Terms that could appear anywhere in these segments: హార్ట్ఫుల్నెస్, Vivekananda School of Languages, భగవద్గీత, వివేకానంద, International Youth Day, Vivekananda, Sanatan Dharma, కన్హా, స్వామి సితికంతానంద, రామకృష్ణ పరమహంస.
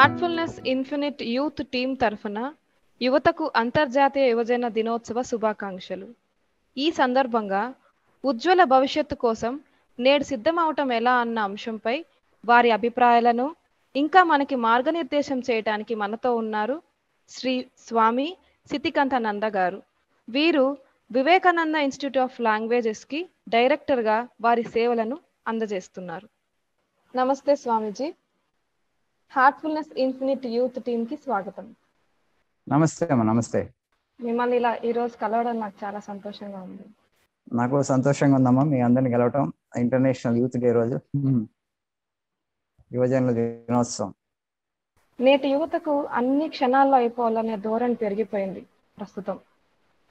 హార్ట్ఫుల్నెస్ infinite youth team తరఫున యువతకు అంతర్జాతీయ యువజన దినోత్సవ శుభాకాంక్షలు. ఈ సందర్భంగా ఉజ్వల భవిష్యత్తు కోసం నేడు సిద్ధమవటం ఎలా అన్న అంశంపై వారి అభిప్రాయాలను ఇంకా మనకి మార్గనిర్దేశం చేయడానికి మనతో ఉన్నారు శ్రీ స్వామి సితికంతానంద గారు. వీరు వివేకానంద ఇన్స్టిట్యూట్ ఆఫ్ లాంగ్వేజెస్ కి డైరెక్టర్ గా వారి సేవలను అందజేస్తున్నారు. నమస్తే Swamiji, హార్ట్ఫుల్నెస్ infinite youth team కి స్వాగతం. నమస్తే అమ్మ. నమస్తే. మిమ్మల్ని ఇలా ఈ రోజు కలవడం నాకు చాలా సంతోషంగా ఉంది. నాకు సంతోషంగా ఉందమ్మా మీ అందరిని కలవటం. ఇంటర్నేషనల్ యూత్ డే రోజు, యువజనుల దినోత్సవం. నేటి యువతకు అన్ని క్షణాల్లో అయిపోవాలనే ధోరణి పెరిగిపోయింది ప్రస్తుతం.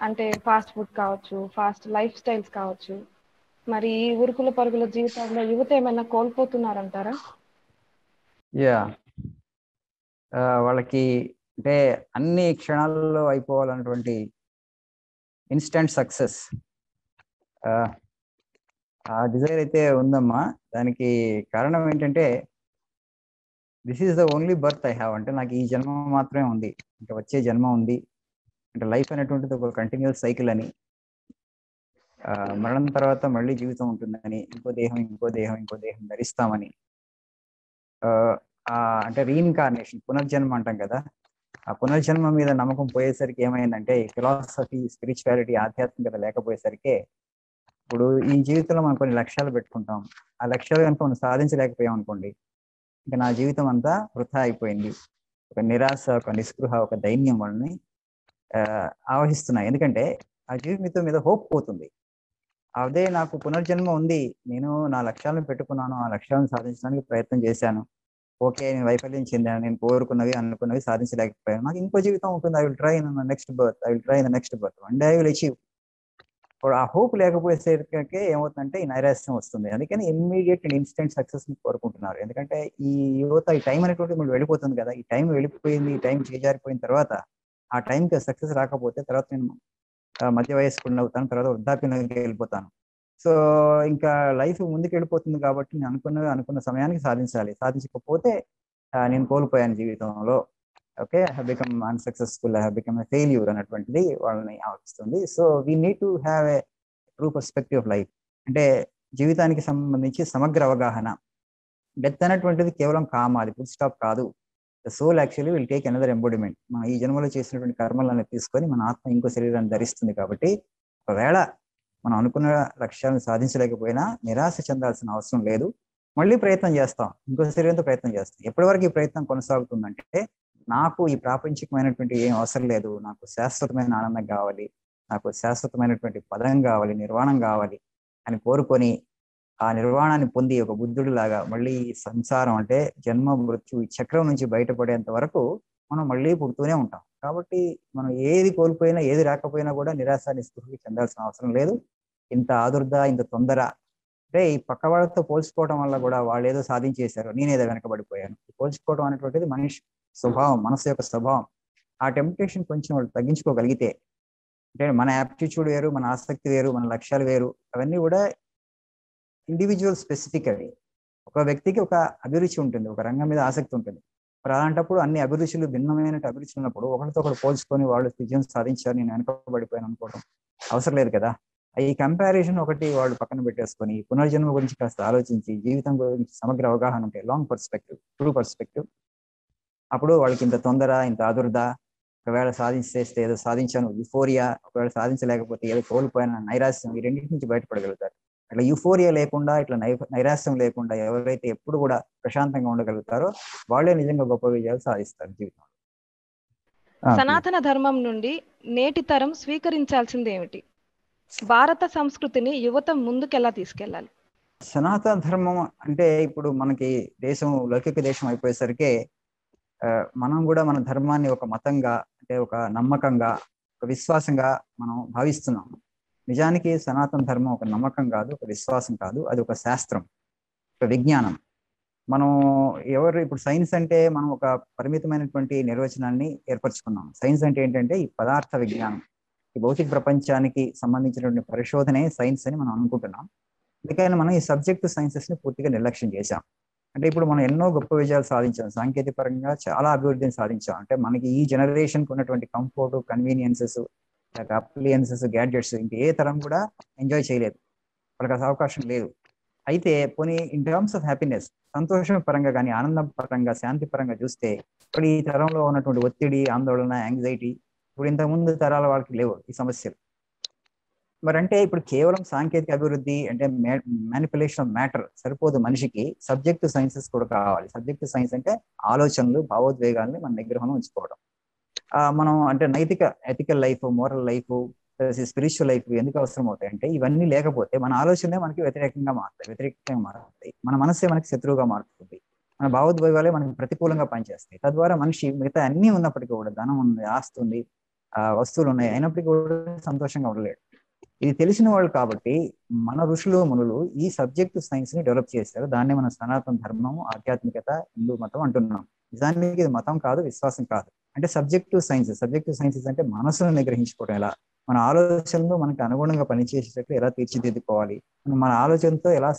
అంటే ఫాస్ట్ ఫుడ్ కావచ్చు, ఫాస్ట్ లైఫ్ స్టైల్స్ కావచ్చు. మరి ఈ ఉరుకుల పరుగుల జీవితంలో యువత ఏమైనా కోల్పోతున్నారంటారా? యా, వాళ్ళకి అంటే అన్ని క్షణాల్లో అయిపోవాలన్నటువంటి ఇన్స్టెంట్ సక్సెస్ ఆ డిజైర్ అయితే ఉందమ్మా. దానికి కారణం ఏంటంటే this is the only birth I have, అంటే నాకు ఈ జన్మ మాత్రమే ఉంది, అంటే వచ్చే జన్మ ఉంది, అంటే లైఫ్ అనేటువంటిది ఒక కంటిన్యూస్ సైకిల్ అని, మరణం తర్వాత మళ్ళీ జీవితం ఉంటుందని, ఇంకో దేహం ఇంకో దేహం ఇంకో దేహం ధరిస్తామని, అంటే రీఇన్కార్నేషన్ పునర్జన్మ అంటాం కదా, ఆ పునర్జన్మ మీద నమ్మకం పోయేసరికి ఏమైందంటే ఫిలాసఫీ, స్పిరిచువాలిటీ, ఆధ్యాత్మికత లేకపోయేసరికి ఇప్పుడు ఈ జీవితంలో మనం కొన్ని లక్ష్యాలు పెట్టుకుంటాం. ఆ లక్ష్యాలు కనుక మనం సాధించలేకపోయాం అనుకోండి, ఇంకా నా జీవితం అంతా వృధా అయిపోయింది. ఒక నిరాశ, ఒక నిస్పృహ, ఒక దైన్యం వాళ్ళని ఆవహిస్తున్నాయి. ఎందుకంటే ఆ జీవితం మీద హోప్ పోతుంది. అదే నాకు పునర్జన్మ ఉంది, నేను నా లక్ష్యాలను పెట్టుకున్నాను, ఆ లక్ష్యాలను సాధించడానికి ప్రయత్నం చేశాను, ఓకే నేను వైఫల్యం చెందాను, నేను కోరుకున్నవి అనుకున్నవి సాధించలేకపోయాను, నాకు ఇంకో జీవితం ఉంటుంది, I will try in the next birth, I will try in the next birth, one day I will achieve. ఇప్పుడు ఆ హోప్ లేకపోయేసరికే ఏమవుతుందంటే ఈ నైరాశ్యం వస్తుంది. అందుకని ఇమ్మీడియట్ అండ్ ఇన్స్టెంట్ సక్సెస్ కోరుకుంటున్నారు. ఎందుకంటే ఈ యువత ఈ టైం అనేటువంటి మళ్ళీ వెళ్ళిపోతుంది కదా, ఈ టైం వెళ్ళిపోయింది, ఈ టైం చేజారిపోయిన తర్వాత ఆ టైంకి సక్సెస్ రాకపోతే తర్వాత నేను మధ్య వయస్కుడిని అవుతాను, తర్వాత వృద్ధాప్యంలోకి వెళ్ళిపోతాను. సో ఇంకా లైఫ్ ముందుకు వెళ్ళిపోతుంది కాబట్టి నేను అనుకున్న సమయానికి సాధించాలి, సాధించకపోతే నేను కోల్పోయాను జీవితంలో, okay I have become unsuccessful, I have become a failure అనేటువంటిది వాళ్ళని ఆలోచిస్తుంది. So we need to have a true perspective of life, అంటే జీవితానికి సంబంధించి సమగ్ర అవగాహన. డెత్ అనేటువంటిది కేవలం కామా, అది ఫుల్ స్టాప్ కాదు. The soul actually will take another embodiment. మన ఈ జన్మలో చేసినటువంటి కర్మలను తీసుకొని మన ఆత్మ ఇంకో శరీరాన్ని ధరిస్తుంది. కాబట్టి ఒకవేళ మనం అనుకున్న లక్ష్యాలను సాధించలేకపోయినా నిరాశ చెందాల్సిన అవసరం లేదు, మళ్ళీ ప్రయత్నం చేస్తాం, ఇంకో శరీరంతో ప్రయత్నం చేస్తాం. ఎప్పటివరకు ఈ ప్రయత్నం కొనసాగుతుందంటే నాకు ఈ ప్రాపంచికమైనటువంటి ఏం అవసరం లేదు, నాకు శాశ్వతమైన ఆనందం కావాలి, నాకు శాశ్వతమైనటువంటి పదం కావాలి, నిర్వాణం కావాలి అని కోరుకొని ఆ నిర్వాణాన్ని పొంది ఒక బుద్ధుడు లాగా మళ్ళీ సంసారం అంటే జన్మ మృత్యు ఈ చక్రం నుంచి బయటపడేంత వరకు మనం మళ్ళీ పుడుతూనే ఉంటాం. కాబట్టి మనం ఏది కోల్పోయినా ఏది రాకపోయినా కూడా నిరాశ నిస్పృహకి చెందాల్సిన అవసరం లేదు. ఇంత ఆదుర్ద, ఇంత తొందర, అంటే ఈ పక్క వాళ్ళతో పోల్చుకోవడం వల్ల కూడా వాళ్ళు ఏదో సాధించేశారు, నేనేదో వెనకబడిపోయాను, పోల్చుకోవడం అనేటువంటిది మనిషి స్వభావం, మనసు యొక్క స్వభావం. ఆ టెంప్టేషన్ కొంచెం వాళ్ళు తగ్గించుకోగలిగితే, అంటే మన యాప్టిట్యూడ్ వేరు, మన ఆసక్తి వేరు, మన లక్ష్యాలు వేరు, అవన్నీ కూడా ఇండివిజువల్ స్పెసిఫిక్. అవి ఒక వ్యక్తికి ఒక అభిరుచి ఉంటుంది, ఒక రంగం మీద ఆసక్తి ఉంటుంది. మరి అలాంటప్పుడు అన్ని అభిరుచులు భిన్నమైన అభిరుచులు ఉన్నప్పుడు ఒకరితో ఒకరు పోల్చుకొని వాళ్ళు విజయం సాధించారు, నేను వెనుకబడిపోయాను అనుకోవడం అవసరం లేదు కదా. ఈ కంపారిజన్ ఒకటి వాళ్ళు పక్కన పెట్టేసుకొని పునర్జన్మ గురించి కాస్త ఆలోచించి జీవితం గురించి సమగ్ర అవగాహన ఉంటే లాంగ్ పర్స్పెక్టివ్, ట్రూ పర్స్పెక్టివ్, అప్పుడు వాళ్ళకి ఇంత తొందర, ఇంత ఆదుర్ద, ఒకవేళ సాధించేస్తే ఏదో సాధించాను యుఫోరియా, ఒకవేళ సాధించలేకపోతే ఏదో కోల్పోయాను నైరాశ్యం, ఈ రెండింటి నుంచి బయటపడగలుగుతారు. అట్లా యూఫోరియా లేకుండా, ఇట్లా నైరాశ్యం లేకుండా ఎవరైతే ఎప్పుడు కూడా ప్రశాంతంగా ఉండగలుగుతారో వాళ్ళే నిజంగా గొప్ప విజయాలు సాధిస్తారు జీవితంలో. సనాతన ధర్మం నుండి నేటి తరం స్వీకరించాల్సింది ఏమిటి? భారత సంస్కృతిని యువత ముందుకెలా తీసుకెళ్ళాలి? సనాతన ధర్మం అంటే ఇప్పుడు మనకి దేశం లౌకిక దేశం అయిపోయేసరికి మనం కూడా మన ధర్మాన్ని ఒక మతంగా, అంటే ఒక నమ్మకంగా, ఒక విశ్వాసంగా మనం భావిస్తున్నాం. నిజానికి సనాతన ధర్మం ఒక నమ్మకం కాదు, ఒక విశ్వాసం కాదు, అది ఒక శాస్త్రం, ఒక విజ్ఞానం. మనం ఎవరు ఇప్పుడు సైన్స్ అంటే మనం ఒక పరిమితమైనటువంటి నిర్వచనాన్ని ఏర్పరచుకున్నాం. సైన్స్ అంటే ఏంటంటే ఈ పదార్థ విజ్ఞానం, ఈ భౌతిక ప్రపంచానికి సంబంధించినటువంటి పరిశోధనే సైన్స్ అని మనం అనుకుంటున్నాం. అందుకని మనం ఈ సబ్జెక్ట్ సైన్సెస్ని పూర్తిగా నిర్లక్ష్యం చేశాం. అంటే ఇప్పుడు మనం ఎన్నో గొప్ప విజయాలు సాధించాం, సాంకేతిక పరంగా చాలా అభివృద్ధిని సాధించాం. అంటే మనకి ఈ జనరేషన్కి ఉన్నటువంటి కంఫర్ట్, కన్వీనియన్సెస్, అప్లియన్సెస్, గ్యాడ్జెట్స్ ఇంకా ఏ తరం కూడా ఎంజాయ్ చేయలేదు, వాళ్ళకి అసలు అవకాశం లేదు. అయితే పోనీ ఇన్ టర్మ్స్ ఆఫ్ హ్యాపీనెస్, సంతోషం పరంగా కానీ, ఆనందం పరంగా, శాంతి పరంగా చూస్తే ఇప్పుడు ఈ తరంలో ఉన్నటువంటి ఒత్తిడి, ఆందోళన, యాంగ్జైటీ ఇప్పుడు ఇంతకుముందు తరాల వాళ్ళకి లేవు ఈ సమస్యలు. మరంటే ఇప్పుడు కేవలం సాంకేతిక అభివృద్ధి అంటే మ్యానిపులేషన్ ఆఫ్ మ్యాటర్ సరిపోదు, మనిషికి సబ్జెక్ట్ సైన్సెస్ కూడా కావాలి. సబ్జెక్ట్ సైన్స్ అంటే ఆలోచనలు, భావోద్వేగాలని మన నిగ్రహంలో ఉంచుకోవడం. మనం అంటే ethical life, moral life, spiritual life ఎందుకు అవసరం అవుతాయి అంటే ఇవన్నీ లేకపోతే మన ఆలోచనే మనకి వ్యతిరేకంగా మారుతాయి, మన మనస్సే మనకి శత్రువుగా మారుతుంది, మన భావోద్వేగాలే మనకి ప్రతికూలంగా పనిచేస్తాయి. తద్వారా మనిషి మిగతా అన్నీ ఉన్నప్పటికీ కూడా, ధనం ఉంది, ఆస్తి ఉంది, వస్తువులు ఉన్నాయి, అయినప్పటికీ కూడా సంతోషంగా ఉండలేడు. ఇది తెలిసిన వాళ్ళు కాబట్టి మన ఋషులు, మునులు ఈ సబ్జెక్ట్ సైన్స్ ని డెవలప్ చేశారు. దాన్ని మనం సనాతన ధర్మము, ఆధ్యాత్మికత, హిందూ మతం అంటున్నాం. నిజానికి ఇది మతం కాదు, విశ్వాసం కాదు, అంటే సబ్జెక్టివ్ సైన్సెస్ అంటే మనసును నిగ్రహించుకోవడం ఎలా, మన ఆలోచనలు మనకు అనుగుణంగా పనిచేసేటట్లు ఎలా తీర్చిదిద్దుకోవాలి, మన ఆలోచనతో ఎలా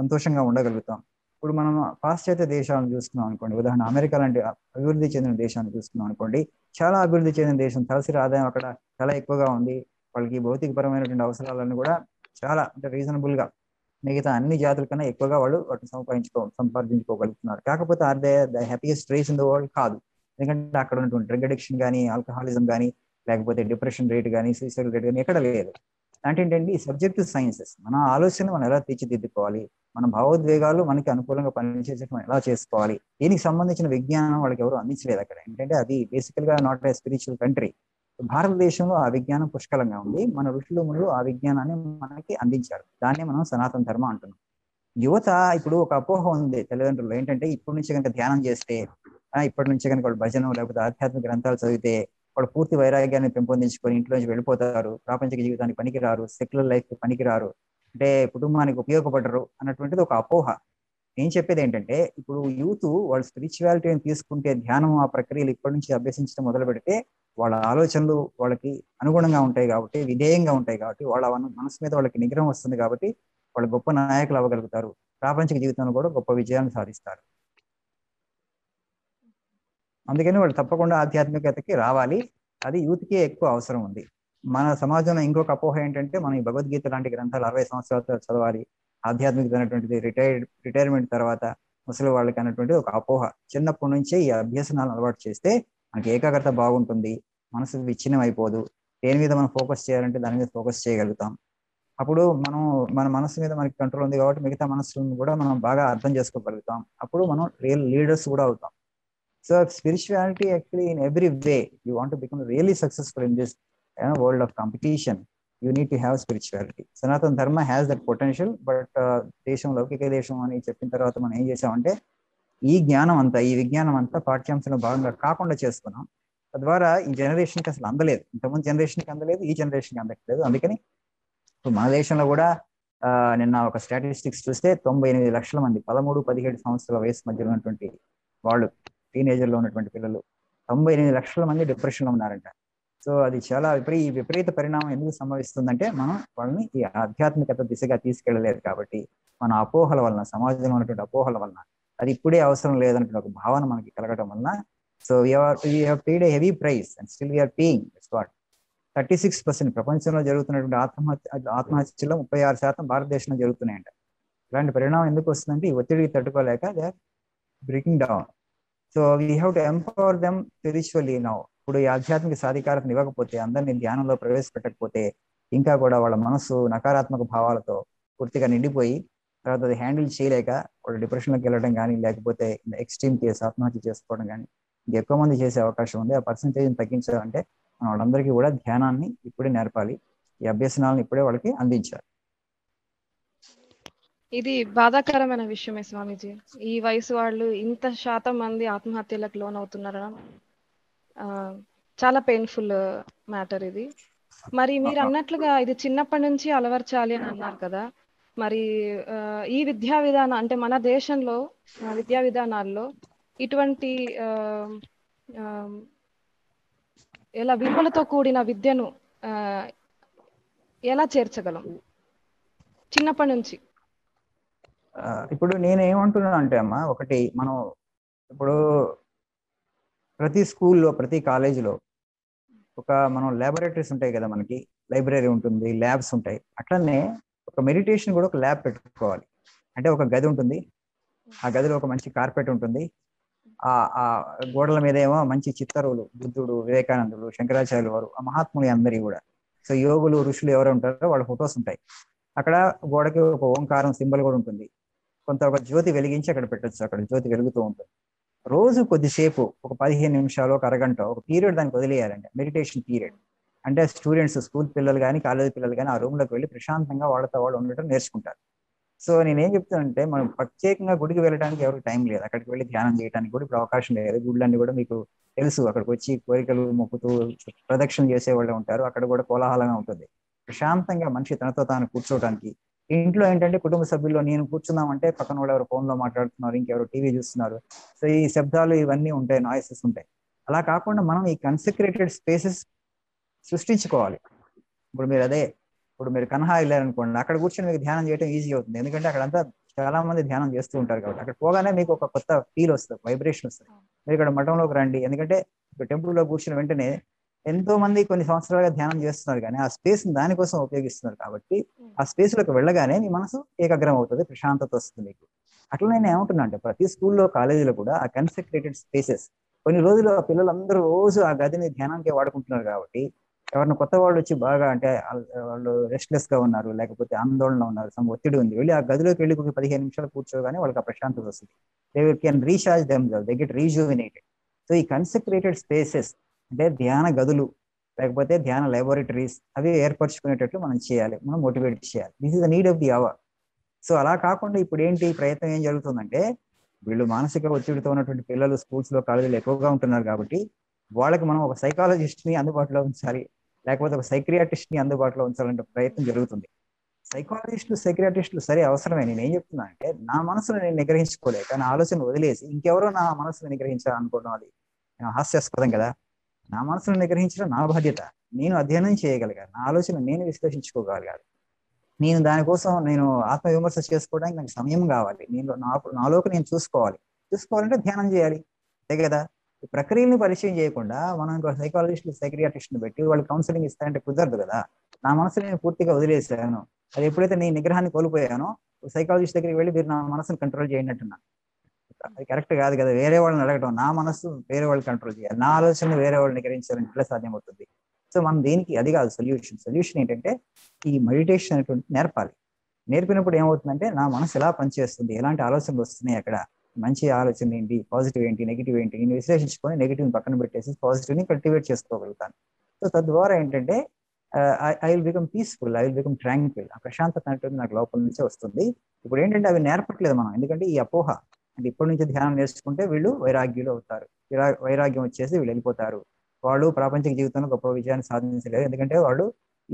సంతోషంగా ఉండగలుగుతాం. ఇప్పుడు మనం పాశ్చాత్య దేశాలను చూసుకున్నాం అనుకోండి, ఉదాహరణ అమెరికా లాంటి అభివృద్ధి చెందిన దేశాన్ని చూసుకున్నాం అనుకోండి, చాలా అభివృద్ధి చెందిన దేశం, తలసరి ఆదాయం అక్కడ చాలా ఎక్కువగా ఉంది, వాళ్ళకి భౌతిక పరమైనటువంటి అవసరాలను కూడా చాలా అంటే రీజనబుల్ గా మిగతా అన్ని జాతుల కన్నా ఎక్కువగా వాళ్ళు వాటిని సంపాదించుకోగలుగుతున్నారు. కాకపోతే are they the happiest race in the world? కాదు. ఎందుకంటే అక్కడ ఉన్నటువంటి డ్రగ్ అడిక్షన్ కానీ, ఆల్కహాలిజం కానీ, లేకపోతే డిప్రెషన్ రేట్ కానీ, సూసైడ్ రేట్ కానీ ఎక్కడ లేదు. అంటే ఏంటంటే ఈ సబ్జెక్టివ్ సైన్సెస్ మన ఆలోచన మనం ఎలా తీర్చిదిద్దుకోవాలి, మన భావోద్వేగాలు మనకి అనుకూలంగా పనిచేసేట్టు మనం ఎలా చేసుకోవాలి, దీనికి సంబంధించిన విజ్ఞానం వాళ్ళకి ఎవరు అందించలేదు అక్కడ. ఏంటంటే అది బేసికల్ గా నాట్ ఏ స్పిరిచువల్ కంట్రీ. భారతదేశంలో ఆ విజ్ఞానం పుష్కలంగా ఉంది, మన ఋషులు మునులు ఆ విజ్ఞానాన్ని మనకి అందించారు. దాన్నే మనం సనాతన ధర్మ అంటున్నాం. యువత ఇప్పుడు ఒక అపోహ ఉంది తల్లిదండ్రులు, ఏంటంటే ఇప్పటి నుంచి కనుక ధ్యానం చేస్తే, ఇప్పటి నుంచి కనుక వాళ్ళు భజన లేకపోతే ఆధ్యాత్మిక గ్రంథాలు చదివితే వాళ్ళు పూర్తి వైరాగ్యాన్ని పెంపొందించుకొని ఇంట్లో నుంచి వెళ్ళిపోతారు, ప్రాపంచిక జీవితానికి పనికిరారు, సెక్యులర్ లైఫ్కి పనికిరారు, అంటే కుటుంబానికి ఉపయోగపడరు అన్నటువంటిది ఒక అపోహ. నేను చెప్పేది ఏంటంటే ఇప్పుడు యూత్ వాళ్ళు స్పిరిచువాలిటీని తీసుకుంటే, ధ్యానం ఆ ప్రక్రియలు ఇప్పటి నుంచి అభ్యసించడం మొదలు పెడితే వాళ్ళ ఆలోచనలు వాళ్ళకి అనుగుణంగా ఉంటాయి కాబట్టి, విధేయంగా ఉంటాయి కాబట్టి, వాళ్ళ మనసు మీద వాళ్ళకి నిగ్రహం వస్తుంది కాబట్టి వాళ్ళు గొప్ప నాయకులు అవ్వగలుగుతారు, ప్రాపంచిక జీవితంలో కూడా గొప్ప విజయాన్ని సాధిస్తారు. అందుకని వాళ్ళు తప్పకుండా ఆధ్యాత్మికతకి రావాలి, అది యూత్కే ఎక్కువ అవసరం ఉంది. మన సమాజంలో ఇంకొక అపోహ ఏంటంటే మనం ఈ భగవద్గీత లాంటి గ్రంథాలు 60 సంవత్సరాల తర్వాత చదవాలి, ఆధ్యాత్మికత అనేటువంటిది రిటైర్మెంట్ తర్వాత ముసలి వాళ్ళకి అనేటువంటిది ఒక అపోహ. చిన్నప్పటి నుంచే ఈ అభ్యసనాలను అలవాటు చేస్తే మనకి ఏకాగ్రత బాగుంటుంది, మనసు విచ్ఛిన్నం అయిపోదు, దేని మీద మనం ఫోకస్ చేయాలంటే దాని మీద ఫోకస్ చేయగలుగుతాం. అప్పుడు మనం మన మనసు మీద మనకి కంట్రోల్ ఉంది కాబట్టి మిగతా మనసులను కూడా మనం బాగా అర్థం చేసుకోగలుగుతాం. అప్పుడు మనం రియల్ లీడర్స్ కూడా అవుతాం. So spirituality actually in every way you want to become really successful in this world of competition you need to have spirituality. Sanatana Dharma has that potential. But దేశం, లౌకిక దేశం అని చెప్పిన తర్వాత మనం ఏం చేసామంటే ఈ విజ్ఞానం అంతా పాఠ్యాంశంలో భాగంగా కాకుండా చేసుకున్నాం. తద్వారా ఈ జనరేషన్కి అసలు అందలేదు, ఇంతకుముందు జనరేషన్కి అందలేదు, ఈ జనరేషన్కి అందట్లేదు. అందుకని ఇప్పుడు మన దేశంలో కూడా నిన్న ఒక స్టాటిస్టిక్స్ చూస్తే 98 లక్షల మంది 13-17 సంవత్సరాల వయసు మధ్యలో ఉన్నటువంటి వాళ్ళు, టీనేజర్లో ఉన్నటువంటి పిల్లలు 98 లక్షల మంది డిప్రెషన్లో ఉన్నారంట. సో అది చాలా విపరీత పరిణామం. ఎందుకు సంభవిస్తుందంటే మనం వాళ్ళని ఈ ఆధ్యాత్మికత దిశగా తీసుకెళ్ళలేదు కాబట్టి, మన అపోహల వలన, సమాజంలో ఉన్నటువంటి అపోహల వలన, అది ఇప్పుడే అవసరం లేదన్నటువంటి ఒక భావన మనకి కలగడం వలన. So we have paid a heavy price and still we are paying. It's what 36% ప్రపంచంలో జరుగుతున్నటువంటి ఆత్మహత్యలో 36% భారతదేశంలో జరుగుతున్నాయంట. ఇలాంటి పరిణామం ఎందుకు వస్తుందంటే ఈ ఒత్తిడికి తట్టుకోలేక they are breaking down. So we have to empower them spiritually now. ఇప్పుడు ఈ ఆధ్యాత్మిక సాధికారతను ఇవ్వకపోతే, అందరినీ ధ్యానంలో ప్రవేశపెట్టకపోతే ఇంకా కూడా వాళ్ళ మనసు నకారాత్మక భావాలతో పూర్తిగా నిండిపోయి తర్వాత అది హ్యాండిల్ చేయలేక వాళ్ళు డిప్రెషన్లోకి వెళ్ళడం కానీ, లేకపోతే ఎక్స్ట్రీమ్ కేసు ఆత్మహత్య చేసుకోవడం కానీ ఎక్కువ మంది చేసే అవకాశం ఉంది. ఆ పర్సంటేజ్ని తగ్గించాలంటే వాళ్ళందరికీ కూడా ధ్యానాన్ని ఇప్పుడే నేర్పాలి, ఈ అభ్యసనాలను ఇప్పుడే వాళ్ళకి అందించాలి. ఇది బాధాకరమైన విషయమే స్వామీజీ, ఈ వయసు వాళ్ళు ఇంత శాతం మంది ఆత్మహత్యలకు లోనవుతున్నారా? చాలా పెయిన్ఫుల్ మ్యాటర్ ఇది. మరి మీరు అన్నట్లుగా ఇది చిన్నప్పటి నుంచి అలవర్చాలి అని అన్నారు కదా, మరి ఈ విద్యా విధానం అంటే మన దేశంలో విద్యా విధానాల్లో ఇటువంటి ఎలా విలువలతో కూడిన విద్యను ఎలా చేర్చగలం చిన్నప్పటి నుంచి? ఇప్పుడు నేనేమంటున్నా అంటే అమ్మ, ఒకటి మనం ఇప్పుడు ప్రతి స్కూల్లో ప్రతి కాలేజీలో ఒక మనం ల్యాబొరేటరీస్ ఉంటాయి కదా, మనకి లైబ్రరీ ఉంటుంది, ల్యాబ్స్ ఉంటాయి. అట్లనే ఒక మెడిటేషన్ కూడా ఒక ల్యాబ్ పెట్టుకోవాలి. అంటే ఒక గది ఉంటుంది, ఆ గదిలో ఒక మంచి కార్పెట్ ఉంటుంది, ఆ ఆ గోడల మీద ఏమో మంచి చిత్తరువులు, బుద్ధుడు, వివేకానందుడు, శంకరాచార్యులు వారు, ఆ మహాత్ములు అందరి కూడా, సో యోగులు, ఋషులు ఎవరు ఉంటారో వాళ్ళ ఫొటోస్ ఉంటాయి. అక్కడ గోడకి ఒక ఓంకారం సింబల్ కూడా ఉంటుంది, కొంత ఒక జ్యోతి వెలిగించి అక్కడ పెట్టచ్చు. అక్కడ జ్యోతి వెలుగుతూ ఉంటుంది. రోజు కొద్దిసేపు ఒక 15 నిమిషాలు, ఒక అరగంట, ఒక పీరియడ్ దానికి వదిలేయాలండి, మెడిటేషన్ పీరియడ్. అంటే స్టూడెంట్స్, స్కూల్ పిల్లలు కానీ కాలేజీ పిల్లలు కానీ ఆ రూమ్లోకి వెళ్ళి ప్రశాంతంగా వాళ్ళతో వాళ్ళు ఉండటం నేర్చుకుంటారు. సో నేనేం చెప్తానంటే, మనం ప్రత్యేకంగా గుడికి వెళ్ళడానికి ఎవరికి టైం లేదు, అక్కడికి వెళ్ళి ధ్యానం చేయడానికి కూడా ఇప్పుడు అవకాశం లేదు. గుళ్ళన్నీ కూడా మీకు తెలుసు, అక్కడికి వచ్చి కోరికలు మొక్కుతూ ప్రదక్షిణ చేసే వాళ్ళు ఉంటారు, అక్కడ కూడా కోలాహలంగా ఉంటుంది. ప్రశాంతంగా మనిషి తనతో తాను కూర్చోవడానికి. ఇంట్లో ఏంటంటే కుటుంబ సభ్యుల్లో నేను కూర్చున్నామంటే పక్కన వాళ్ళు ఎవరు ఫోన్లో మాట్లాడుతున్నారు, ఇంకెవరు టీవీ చూస్తున్నారు, సో ఈ శబ్దాలు ఇవన్నీ ఉంటాయి, నాయిసెస్ ఉంటాయి. అలా కాకుండా మనం ఈ కన్సెక్రేటెడ్ స్పేసెస్ సృష్టించుకోవాలి. ఇప్పుడు మీరు మీరు కన్హా వెళ్ళారనుకోండి, అక్కడ కూర్చొని మీకు ధ్యానం చేయడం ఈజీ అవుతుంది, ఎందుకంటే అక్కడంతా చాలా మంది ధ్యానం చేస్తూ ఉంటారు కాబట్టి. అక్కడ పోగానే మీకు ఒక కొత్త ఫీల్ వస్తుంది, వైబ్రేషన్ వస్తుంది. మీరు ఇక్కడ మఠంలోకి రండి, ఎందుకంటే ఇప్పుడు టెంపుల్లో కూర్చుని వెంటనే ఎంతో మంది కొన్ని సంవత్సరాలుగా ధ్యానం చేస్తున్నారు కానీ ఆ స్పేస్ దానికోసం ఉపయోగిస్తున్నారు కాబట్టి ఆ స్పేస్ లోకి వెళ్ళగానే మీ మనసు ఏకాగ్రం అవుతుంది, ప్రశాంతత వస్తుంది మీకు. అట్లా నేను ఏమంటున్నా అంటే, ప్రతి స్కూల్లో కాలేజీలో కూడా ఆ కన్సెక్రేటెడ్ స్పేసెస్ కొన్ని రోజులు ఆ పిల్లలు అందరూ రోజు ఆ గదిని ధ్యానానికి వాడుకుంటున్నారు కాబట్టి ఎవరిని కొత్త వాళ్ళు వచ్చి బాగా అంటే వాళ్ళు రెస్ట్లెస్ గా ఉన్నారు, లేకపోతే ఆందోళన ఉన్నారు, సమ్ ఒత్తిడి ఉంది, వెళ్ళి ఆ గదిలోకి వెళ్ళి 15 నిమిషాలు కూర్చోగానే వాళ్ళకి ఆ ప్రశాంతత వస్తుంది. They can recharge themselves, they get rejuvenated. So ఈ కన్సెక్రేటెడ్ స్పేసెస్ అంటే ధ్యాన గదులు లేకపోతే ధ్యాన ల్యాబొరేటరీస్ అవి ఏర్పరచుకునేటట్లు మనం చేయాలి, మనం మోటివేట్ చేయాలి. This is the need of the hour. So అలా కాకుండా ఇప్పుడు ఏంటి ప్రయత్నం ఏం జరుగుతుందంటే, వీళ్ళు మానసిక ఒత్తిడితో ఉన్నటువంటి పిల్లలు స్కూల్స్ లో కాలేజీలో ఎక్కువగా ఉంటున్నారు కాబట్టి వాళ్ళకి మనం ఒక సైకాలజిస్ట్ ని అందుబాటులో ఉంచాలి, లేకపోతే ఒక సైక్రియాటిస్ట్ ని అందుబాటులో ఉంచాలంటే ప్రయత్నం జరుగుతుంది. సైకాలజిస్టులు, సైక్రియాటిస్టులు సరే అవసరమే. నేను ఏం చెప్తున్నా అంటే, నా మనసును నేను నిగ్రహించుకోలేక నా ఆలోచన వదిలేసి ఇంకెవరో నా మనసును నిగ్రహించాలనుకోవడం అది హాస్యాస్పదం కదా. నా మనసును నిగ్రహించడం నా బాధ్యత, నేను అధ్యయనం చేయగలిగాను, నా ఆలోచన నేను విశ్లేషించుకోగలిగాను. నేను దానికోసం నేను ఆత్మవిమర్శ చేసుకోవడానికి నాకు సమయం కావాలి, నేను నాలోకి నేను చూసుకోవాలంటే ధ్యానం చేయాలి అంతే కదా. ఈ ప్రక్రియని పరిచయం చేయకుండా మనం ఇంకో సైకాలజిస్టులు, సైక్రియాటిస్ట్ని పెట్టి వాళ్ళు కౌన్సిలింగ్ ఇస్తారంటే కుదరదు కదా. నా మనసుని నేను పూర్తిగా వదిలేసాను, అది ఎప్పుడైతే నేను నిగ్రహాన్ని కోల్పోయానో సైకాలజిస్ట్ దగ్గరికి వెళ్ళి మీరు నా మనసును కంట్రోల్ చేయనట్టున్నాను, అది కరెక్ట్ కాదు కదా. వేరే వాళ్ళని అడగడం, నా మనసు వేరే వాళ్ళు కంట్రోల్ చేయాలి, నా ఆలోచనలు వేరే వాళ్ళు నిగ్రహించాలని ఎట్లా సాధ్యమవుతుంది. సో మనం దీనికి అది కాదు సొల్యూషన్. సొల్యూషన్ ఏంటంటే ఈ మెడిటేషన్ అనేటువంటి నేర్పాలి. నేర్పినప్పుడు ఏమవుతుందంటే నా మనసు ఎలా పనిచేస్తుంది, ఎలాంటి ఆలోచనలు వస్తున్నాయి, అక్కడ మంచి ఆలోచన ఏంటి, పాజిటివ్ ఏంటి, నెగిటివ్ ఏంటి, నేను విశ్లేషించుకొని నెగిటివ్ని పక్కన పెట్టేసి పాజిటివ్ని కల్టివేట్ చేసుకోగలుగుతాను. సో తద్వారా ఏంటంటే I will become peaceful, I will become tranquil. ఆ ప్రశాంతత అనేటువంటి నాకు లోపల నుంచే వస్తుంది. ఇప్పుడు ఏంటంటే అవి నేర్పట్లేదు మనం, ఎందుకంటే ఈ అపోహ అంటే ఇప్పటి నుంచి ధ్యానం నేర్చుకుంటే వీళ్ళు వైరాగ్యులు అవుతారు, వైరాగ్యం వచ్చేసి వీళ్ళు వెళ్ళిపోతారు, వాళ్ళు ప్రాపంచిక జీవితంలో గొప్ప విజయాన్ని సాధించలేరు, ఎందుకంటే వాళ్ళు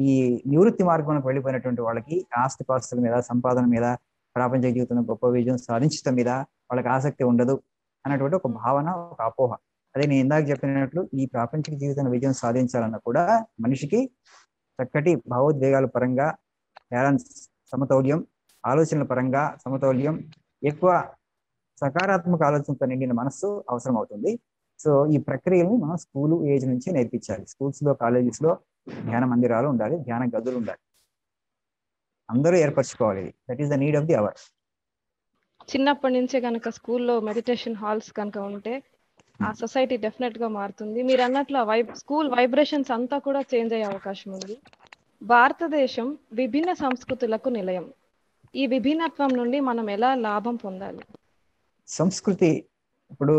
ఈ నివృత్తి మార్గంలోకి వెళ్ళిపోయినటువంటి వాళ్ళకి ఆస్తిపాస్తుల మీద, సంపాదన మీద, ప్రాపంచిక జీవితంలో గొప్ప విజయం సాధించడం మీద వాళ్ళకి ఆసక్తి ఉండదు అన్నటువంటి ఒక భావన, ఒక అపోహ. అదే నేను ఇందాక చెప్పినట్లు ఈ ప్రాపంచిక జీవితంలో విజయం సాధించాలన్నా కూడా మనిషికి చక్కటి భావోద్వేగాల పరంగా బ్యాలెన్స్, సమతౌల్యం, ఆలోచనల పరంగా సమతౌల్యం, ఎక్కువ సకారాత్మక ఆలోచనతో నిండిన మనస్సు అవసరం అవుతుంది. సో ఈ ప్రక్రియల్ని మనం స్కూల్ ఏజ్ నుంచే నేర్పించాలి. స్కూల్స్ లో, కాలేజెస్ లో ధ్యాన మందిరాలు ఉండాలి, ధ్యాన గదులు ఉండాలి, అందరూ ఏర్పరచుకోవాలి. That is the need of the hour. చిన్నప్పటి నుంచే కనుక స్కూల్లో మెడిటేషన్ హాల్స్ కనుక ఉంటే ఆ సొసైటీ డెఫినెట్ గా మారుతుంది. మీరు అన్నట్లు స్కూల్ వైబ్రేషన్స్ అంతా కూడా చేంజ్ అయ్యే అవకాశం ఉంది. భారతదేశం విభిన్న సంస్కృతులకు నిలయం. ఈ విభిన్నత్వం నుండి మనం ఎలా లాభం పొందాలి? సంస్కృతి, ఇప్పుడు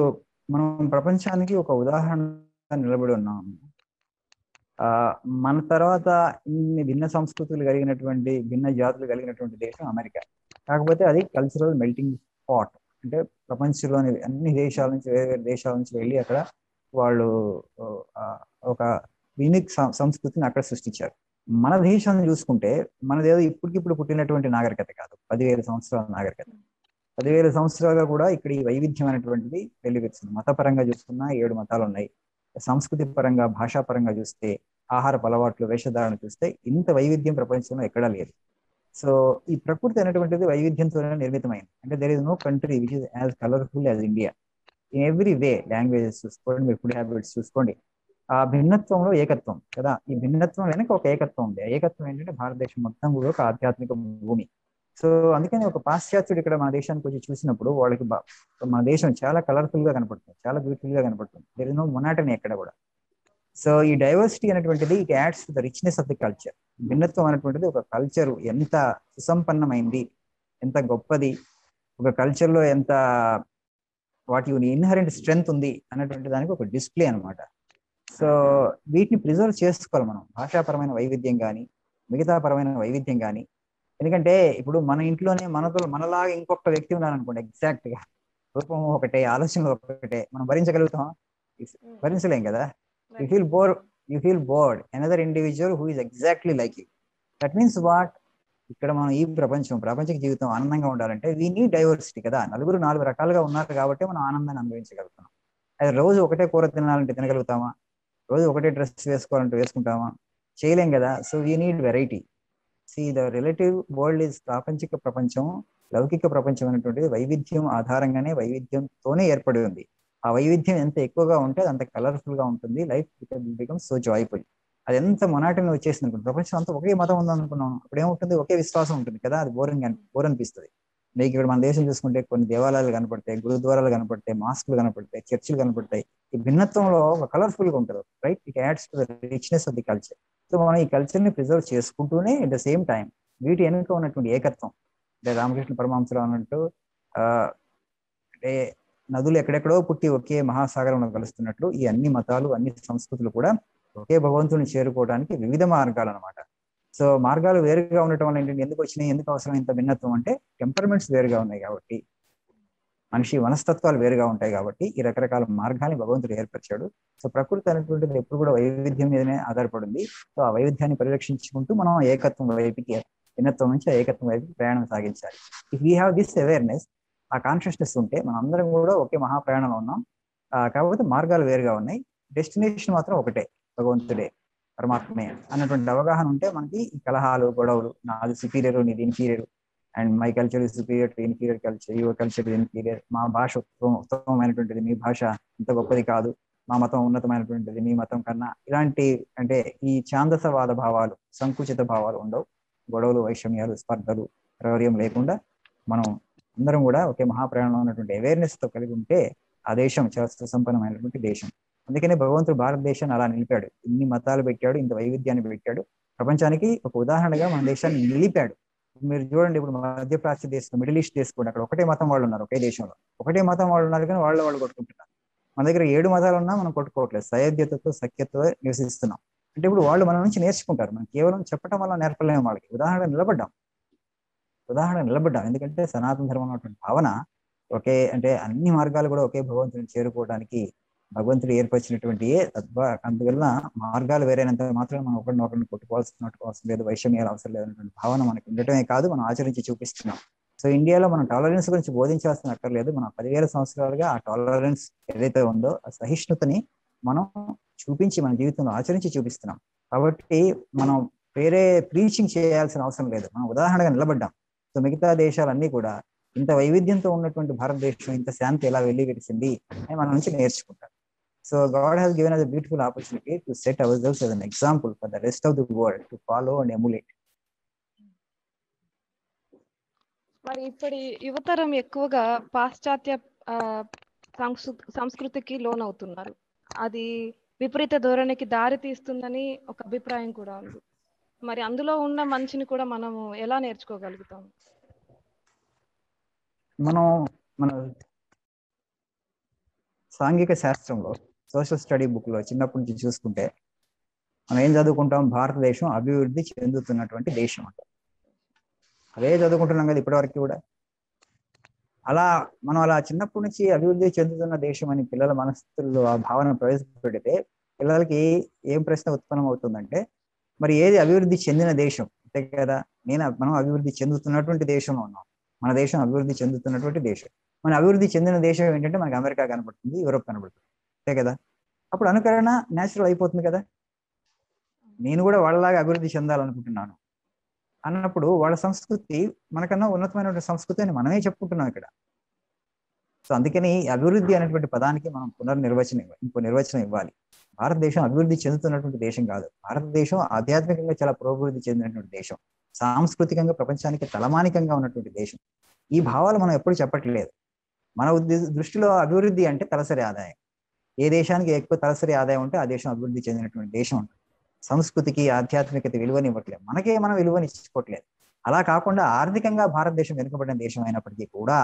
మనం ప్రపంచానికి ఒక ఉదాహరణగా నిలబడి ఉన్నాము. మన తర్వాత ఇన్ని భిన్న సంస్కృతులు కలిగినటువంటి, భిన్న జాతులు కలిగినటువంటి దేశం అమెరికా. కాకపోతే అది కల్చరల్ మెల్టింగ్ పాట్. అంటే ప్రపంచంలోని అన్ని దేశాల నుంచి, వేరే వేరే దేశాల నుంచి వెళ్ళి అక్కడ వాళ్ళు ఒక యూనిక్ సంస్కృతిని అక్కడ సృష్టించారు. మన దేశాన్ని చూసుకుంటే మనదేదో ఇప్పటికిప్పుడు పుట్టినటువంటి నాగరికత కాదు, 10,000 సంవత్సరాల నాగరికత. 10,000 సంవత్సరాలుగా కూడా ఇక్కడ ఈ వైవిధ్యమైనటువంటిది వెలువెత్తింది. మతపరంగా చూసుకున్నా 7 మతాలు ఉన్నాయి. సంస్కృతి పరంగా, భాషాపరంగా చూస్తే, ఆహారపు అలవాట్లు, వేషధారణ చూస్తే ఇంత వైవిధ్యం ప్రపంచంలో ఎక్కడా లేదు. సో ఈ ప్రకృతి అనేటువంటిది వైవిధ్యంతోనే నిర్మితమైంది. అంటే there is no country which is as colourful as India in every way. Languages చూసుకోండి, మీ ఫుడ్ హ్యాబిట్స్ చూసుకోండి, ఆ భిన్నత్వంలో ఏకత్వం కదా. ఈ భిన్నత్వం వెనక ఒక ఏకత్వం ఉంది. ఆ ఏకత్వం ఏంటంటే భారతదేశం మొత్తం కూడా ఒక ఆధ్యాత్మిక భూమి. సో అందుకని ఒక పాశ్చాత్యుడు ఇక్కడ మన దేశానికి వచ్చి చూసినప్పుడు వాళ్ళకి మన దేశం చాలా కలర్ఫుల్ గా కనపడుతుంది, చాలా బ్యూటిఫుల్ గా కనపడుతుంది. దేర్ ఇస్ నో మొనాటనీ ఎక్కడ కూడా. సో ఈ డైవర్సిటీ అనేటువంటిది it adds to the richness of the culture. భిన్నత్వం అనేటువంటిది ఒక కల్చర్ ఎంత సుసంపన్నమైంది, ఎంత గొప్పది, ఒక కల్చర్ లో ఎంత వాటి ఇన్హరెంట్ స్ట్రెంగ్త్ ఉంది అనేటువంటి దానికి ఒక డిస్ప్లే అనమాట. సో వీటిని ప్రిజర్వ్ చేసుకోవాలి మనం, భాషాపరమైన వైవిధ్యం కానీ మిగతా పరమైన వైవిధ్యం కానీ. ఎందుకంటే ఇప్పుడు మన ఇంట్లోనే మనలాగా ఇంకొక వ్యక్తి ఉన్నారనుకోండి, ఎగ్జాక్ట్ గా రూపం ఒకటే, ఆలోచనలు ఒకటే, మనం భరించగలుగుతాం? భరించలేం కదా. You feel bored. Another individual who is exactly like you. That means what? ఇక్కడ మనం ఈ ప్రాపంచిక జీవితం ఆనందంగా ఉండాలంటే we need diversity కదా. నలుగురు నాలుగు రకాలుగా ఉన్నారు కాబట్టి మనం ఆనందాన్ని అనుభవించగలుగుతాం. అది రోజు ఒకటే కూర తినాలంటే తినగలుగుతామా? రోజు ఒకటే డ్రెస్ వేసుకోవాలంటే వేసుకుంటామా? చేయలేం కదా. So we need variety. See, the relative world is ప్రాపంచిక ప్రపంచం, లౌకిక ప్రపంచం అనేటువంటిది వైవిధ్యం ఆధారంగానే, వైవిధ్యంతోనే ఏర్పడి ఉంది. ఆ వైవిధ్యం ఎంత ఎక్కువగా ఉంటే అంత కలర్ఫుల్ గా ఉంటుంది. Life become so joyful. అది ఎంత మొనాటని వచ్చేసింది అనుకుంటాం. ప్రపంచం అంతా ఒకే మతం ఉందనుకున్నాం, అప్పుడు ఏముంటుంది, ఒకే విశ్వాసం ఉంటుంది కదా. అది బోర్ అనిపిస్తుంది మీకు. ఇక్కడ మన దేశం చూసుకుంటే కొన్ని దేవాలయాలు కనపడతాయి, గురుద్వారాలు కనపడతాయి, మాస్కులు కనపడతాయి, చర్చిలు కనపడతాయి. ఈ భిన్నత్వంలో కలర్ఫుల్ గా ఉంటుంది, right? It adds to the richness of the culture. So మనం ఈ కల్చర్ ని ప్రిజర్వ్ చేసుకుంటూనే అట్ ద సేమ్ టైం వీటి వెనుక ఉన్నటువంటి ఏకత్వం, అంటే రామకృష్ణ పరమహంసరావు అన్నట్టు అంటే నదులు ఎక్కడెక్కడో పుట్టి ఒకే మహాసాగరంలో కలుస్తున్నట్లు ఈ అన్ని మతాలు, అన్ని సంస్కృతులు కూడా ఒకే భగవంతుని చేరుకోవడానికి వివిధ మార్గాలు అనమాట. సో మార్గాలు వేరుగా ఉండటం వల్ల ఏంటంటే ఎందుకు వచ్చినాయి, ఎందుకు అవసరం ఇంత భిన్నత్వం అంటే టెంపర్మెంట్స్ వేరుగా ఉన్నాయి కాబట్టి, మనిషి మనస్తత్వాలు వేరుగా ఉంటాయి కాబట్టి ఈ రకరకాల మార్గాన్ని భగవంతుడు ఏర్పరిచాడు. సో ప్రకృతి అనేటువంటిది ఎప్పుడు కూడా వైవిధ్యం మీదనే ఆధారపడింది. సో ఆ వైవిధ్యాన్ని పరిరక్షించుకుంటూ మనం ఏకత్వం వైపుకి, భిన్నత్వం నుంచి ఏకత్వం వైపుకి ప్రయాణం సాగించాలి. If we have this awareness, ఆ కాన్షియస్నెస్ ఉంటే మనందరం కూడా ఒకే మహాప్రయాణంలో ఉన్నాం. కాకపోతే మార్గాలు వేరుగా ఉన్నాయి, డెస్టినేషన్ మాత్రం ఒకటే, భగవంతుడే, పరమాత్మే అన్నటువంటి అవగాహన ఉంటే మనకి కలహాలు, గొడవలు, నాది సుపీరియర్, నీది inferior, and my culture is superior to inferior culture, your culture is inferior, మా భాష ఉత్తమమైనటువంటిది, మీ భాష ఇంత గొప్పది కాదు, మా మతం ఉన్నతమైనటువంటిది మీ మతం కన్నా, ఇలాంటి అంటే ఈ ఛాందసవాద భావాలు, సంకుచిత భావాలు ఉండవు. గొడవలు, వైషమ్యాలు, స్పర్ధలు, క్రౌర్యం లేకుండా మనం అందరం కూడా ఒకే మహాప్రయాణంలో ఉన్నటువంటి అవేర్నెస్ తో కలిగి ఉంటే ఆ దేశం చాలా సుసంపన్నమైనటువంటి దేశం. అందుకనే భగవంతుడు భారతదేశాన్ని అలా నిలిపాడు, ఇన్ని మతాలు పెట్టాడు, ఇంత వైవిధ్యాన్ని పెట్టాడు, ప్రపంచానికి ఒక ఉదాహరణగా మన దేశాన్ని నిలిపాడు. మీరు చూడండి, ఇప్పుడు మధ్యప్రాచ్య దేశం, మిడిల్ ఈస్ట్ దేశం, అక్కడ ఒకటే మతం వాళ్ళు ఉన్నారు, ఒకే దేశంలో ఒకటే మతం వాళ్ళు ఉన్నారు, కానీ వాళ్ళు కొట్టుకుంటున్నారు. మన దగ్గర 7 మతాలు ఉన్నా మనం కొట్టుకోవట్లేదు, సయోధ్యతతో సఖ్యతో నివసిస్తున్నాం. అంటే ఇప్పుడు వాళ్ళు మన నుంచి నేర్చుకుంటారు, మనం కేవలం చెప్పడం వల్ల నేర్పలేము. వాళ్ళకి ఉదాహరణ నిలబడ్డాం. ఎందుకంటే సనాతన ధర్మం అటువంటి భావన ఒకే, అంటే అన్ని మార్గాలు కూడా ఒకే భగవంతుని చేరుకోవడానికి భగవంతుడు ఏర్పరిచినటువంటి అందువల్ల మార్గాలు వేరైనంత మాత్రమే మనం ఒకరినొకరిని కొట్టుకోవాల్సిన అవసరం లేదు, వైషమ్యాలు అవసరం లేదన్నటువంటి భావన మనకు ఉండటమే కాదు, మనం ఆచరించి చూపిస్తున్నాం. సో ఇండియాలో మనం టాలరెన్స్ గురించి బోధించాల్సిన అక్కర్లేదు. మనం 10,000 సంవత్సరాలుగా ఆ టాలరెన్స్ ఏదైతే ఉందో, ఆ సహిష్ణుతని మనం చూపించి మన జీవితంలో ఆచరించి చూపిస్తున్నాం. కాబట్టి మనం వేరే ప్రీచింగ్ చేయాల్సిన అవసరం లేదు, మనం ఉదాహరణగా నిలబడ్డాం. సో మిగతా దేశాలన్నీ కూడా ఇంత వైవిధ్యంతో ఉన్నటువంటి భారతదేశం, ఇంత శాంతి ఎలా వెల్లివిరిసింది అని మన నుంచి నేర్చుకుంటారు. So God has given us a beautiful opportunity to set ourselves as an example for the rest of the world to follow and emulate. మరి ఇప్పుడు యువతరం ఎక్కువగా పాశ్చాత్య సంస్కృతికి లోన్ అవుతున్నారు, అది విపరీత ధోరణికి దారి తీస్తుందని ఒక అభిప్రాయం కూడా ఉంది. మరి అందులో ఉన్న మంచిని కూడా మనము ఎలా నేర్చుకోగలుగుతాం? మన సాంఘిక శాస్త్రంలో, సోషల్ స్టడీ బుక్ లో చిన్నప్పటి నుంచి చూసుకుంటే మనం ఏం చదువుకుంటాం, భారతదేశం అభివృద్ధి చెందుతున్నటువంటి దేశం అంట, అదే చదువుకుంటున్నాం కదా ఇప్పటి వరకు కూడా. అలా మనం అలా చిన్నప్పటి నుంచి అభివృద్ధి చెందుతున్న దేశం అని పిల్లల మనస్సులో ఆ భావన ప్రవేశపెడితే పిల్లలకి ఏం ప్రశ్న ఉత్పన్నం అవుతుందంటే, మరి ఏది అభివృద్ధి చెందిన దేశం అంతే కదా. మనం అభివృద్ధి చెందుతున్నటువంటి దేశంలో ఉన్నాం, మన దేశం అభివృద్ధి చెందుతున్నటువంటి దేశం. మన అభివృద్ధి చెందిన దేశం ఏంటంటే మనకు అమెరికా కనబడుతుంది, యూరోప్ కనబడుతుంది, అంతే కదా. అప్పుడు అనుకరణ నేచురల్ అయిపోతుంది కదా, నేను కూడా వాళ్ళలాగా అభివృద్ధి చెందాలనుకుంటున్నాను, అన్నప్పుడు వాళ్ళ సంస్కృతి మనకన్నా ఉన్నతమైన సంస్కృతి అని మనమే చెప్పుకుంటున్నాం ఇక్కడ. సో అందుకని అభివృద్ధి అనేటువంటి పదానికి మనం ఇంకో నిర్వచనం ఇవ్వాలి. భారతదేశం అభివృద్ధి చెందుతున్నటువంటి దేశం కాదు, భారతదేశం ఆధ్యాత్మికంగా చాలా పురోభివృద్ధి చెందినటువంటి దేశం, సాంస్కృతికంగా ప్రపంచానికి తలమానికంగా ఉన్నటువంటి దేశం. ఈ భావాలు మనం ఎప్పుడు చెప్పట్లేదు. మన దృష్టిలో అభివృద్ధి అంటే తలసరి ఆదాయం. ఏ దేశానికి ఎక్కువ తలసరి ఆదాయం ఉంటే ఆ దేశం అభివృద్ధి చెందినటువంటి దేశం ఉంటుంది. సంస్కృతికి ఆధ్యాత్మికత విలువని ఇవ్వట్లేదు, మనకే మనం విలువని ఇచ్చుకోవట్లేదు. అలా కాకుండా ఆర్థికంగా భారతదేశం వెనుకబడిన దేశం అయినప్పటికీ కూడా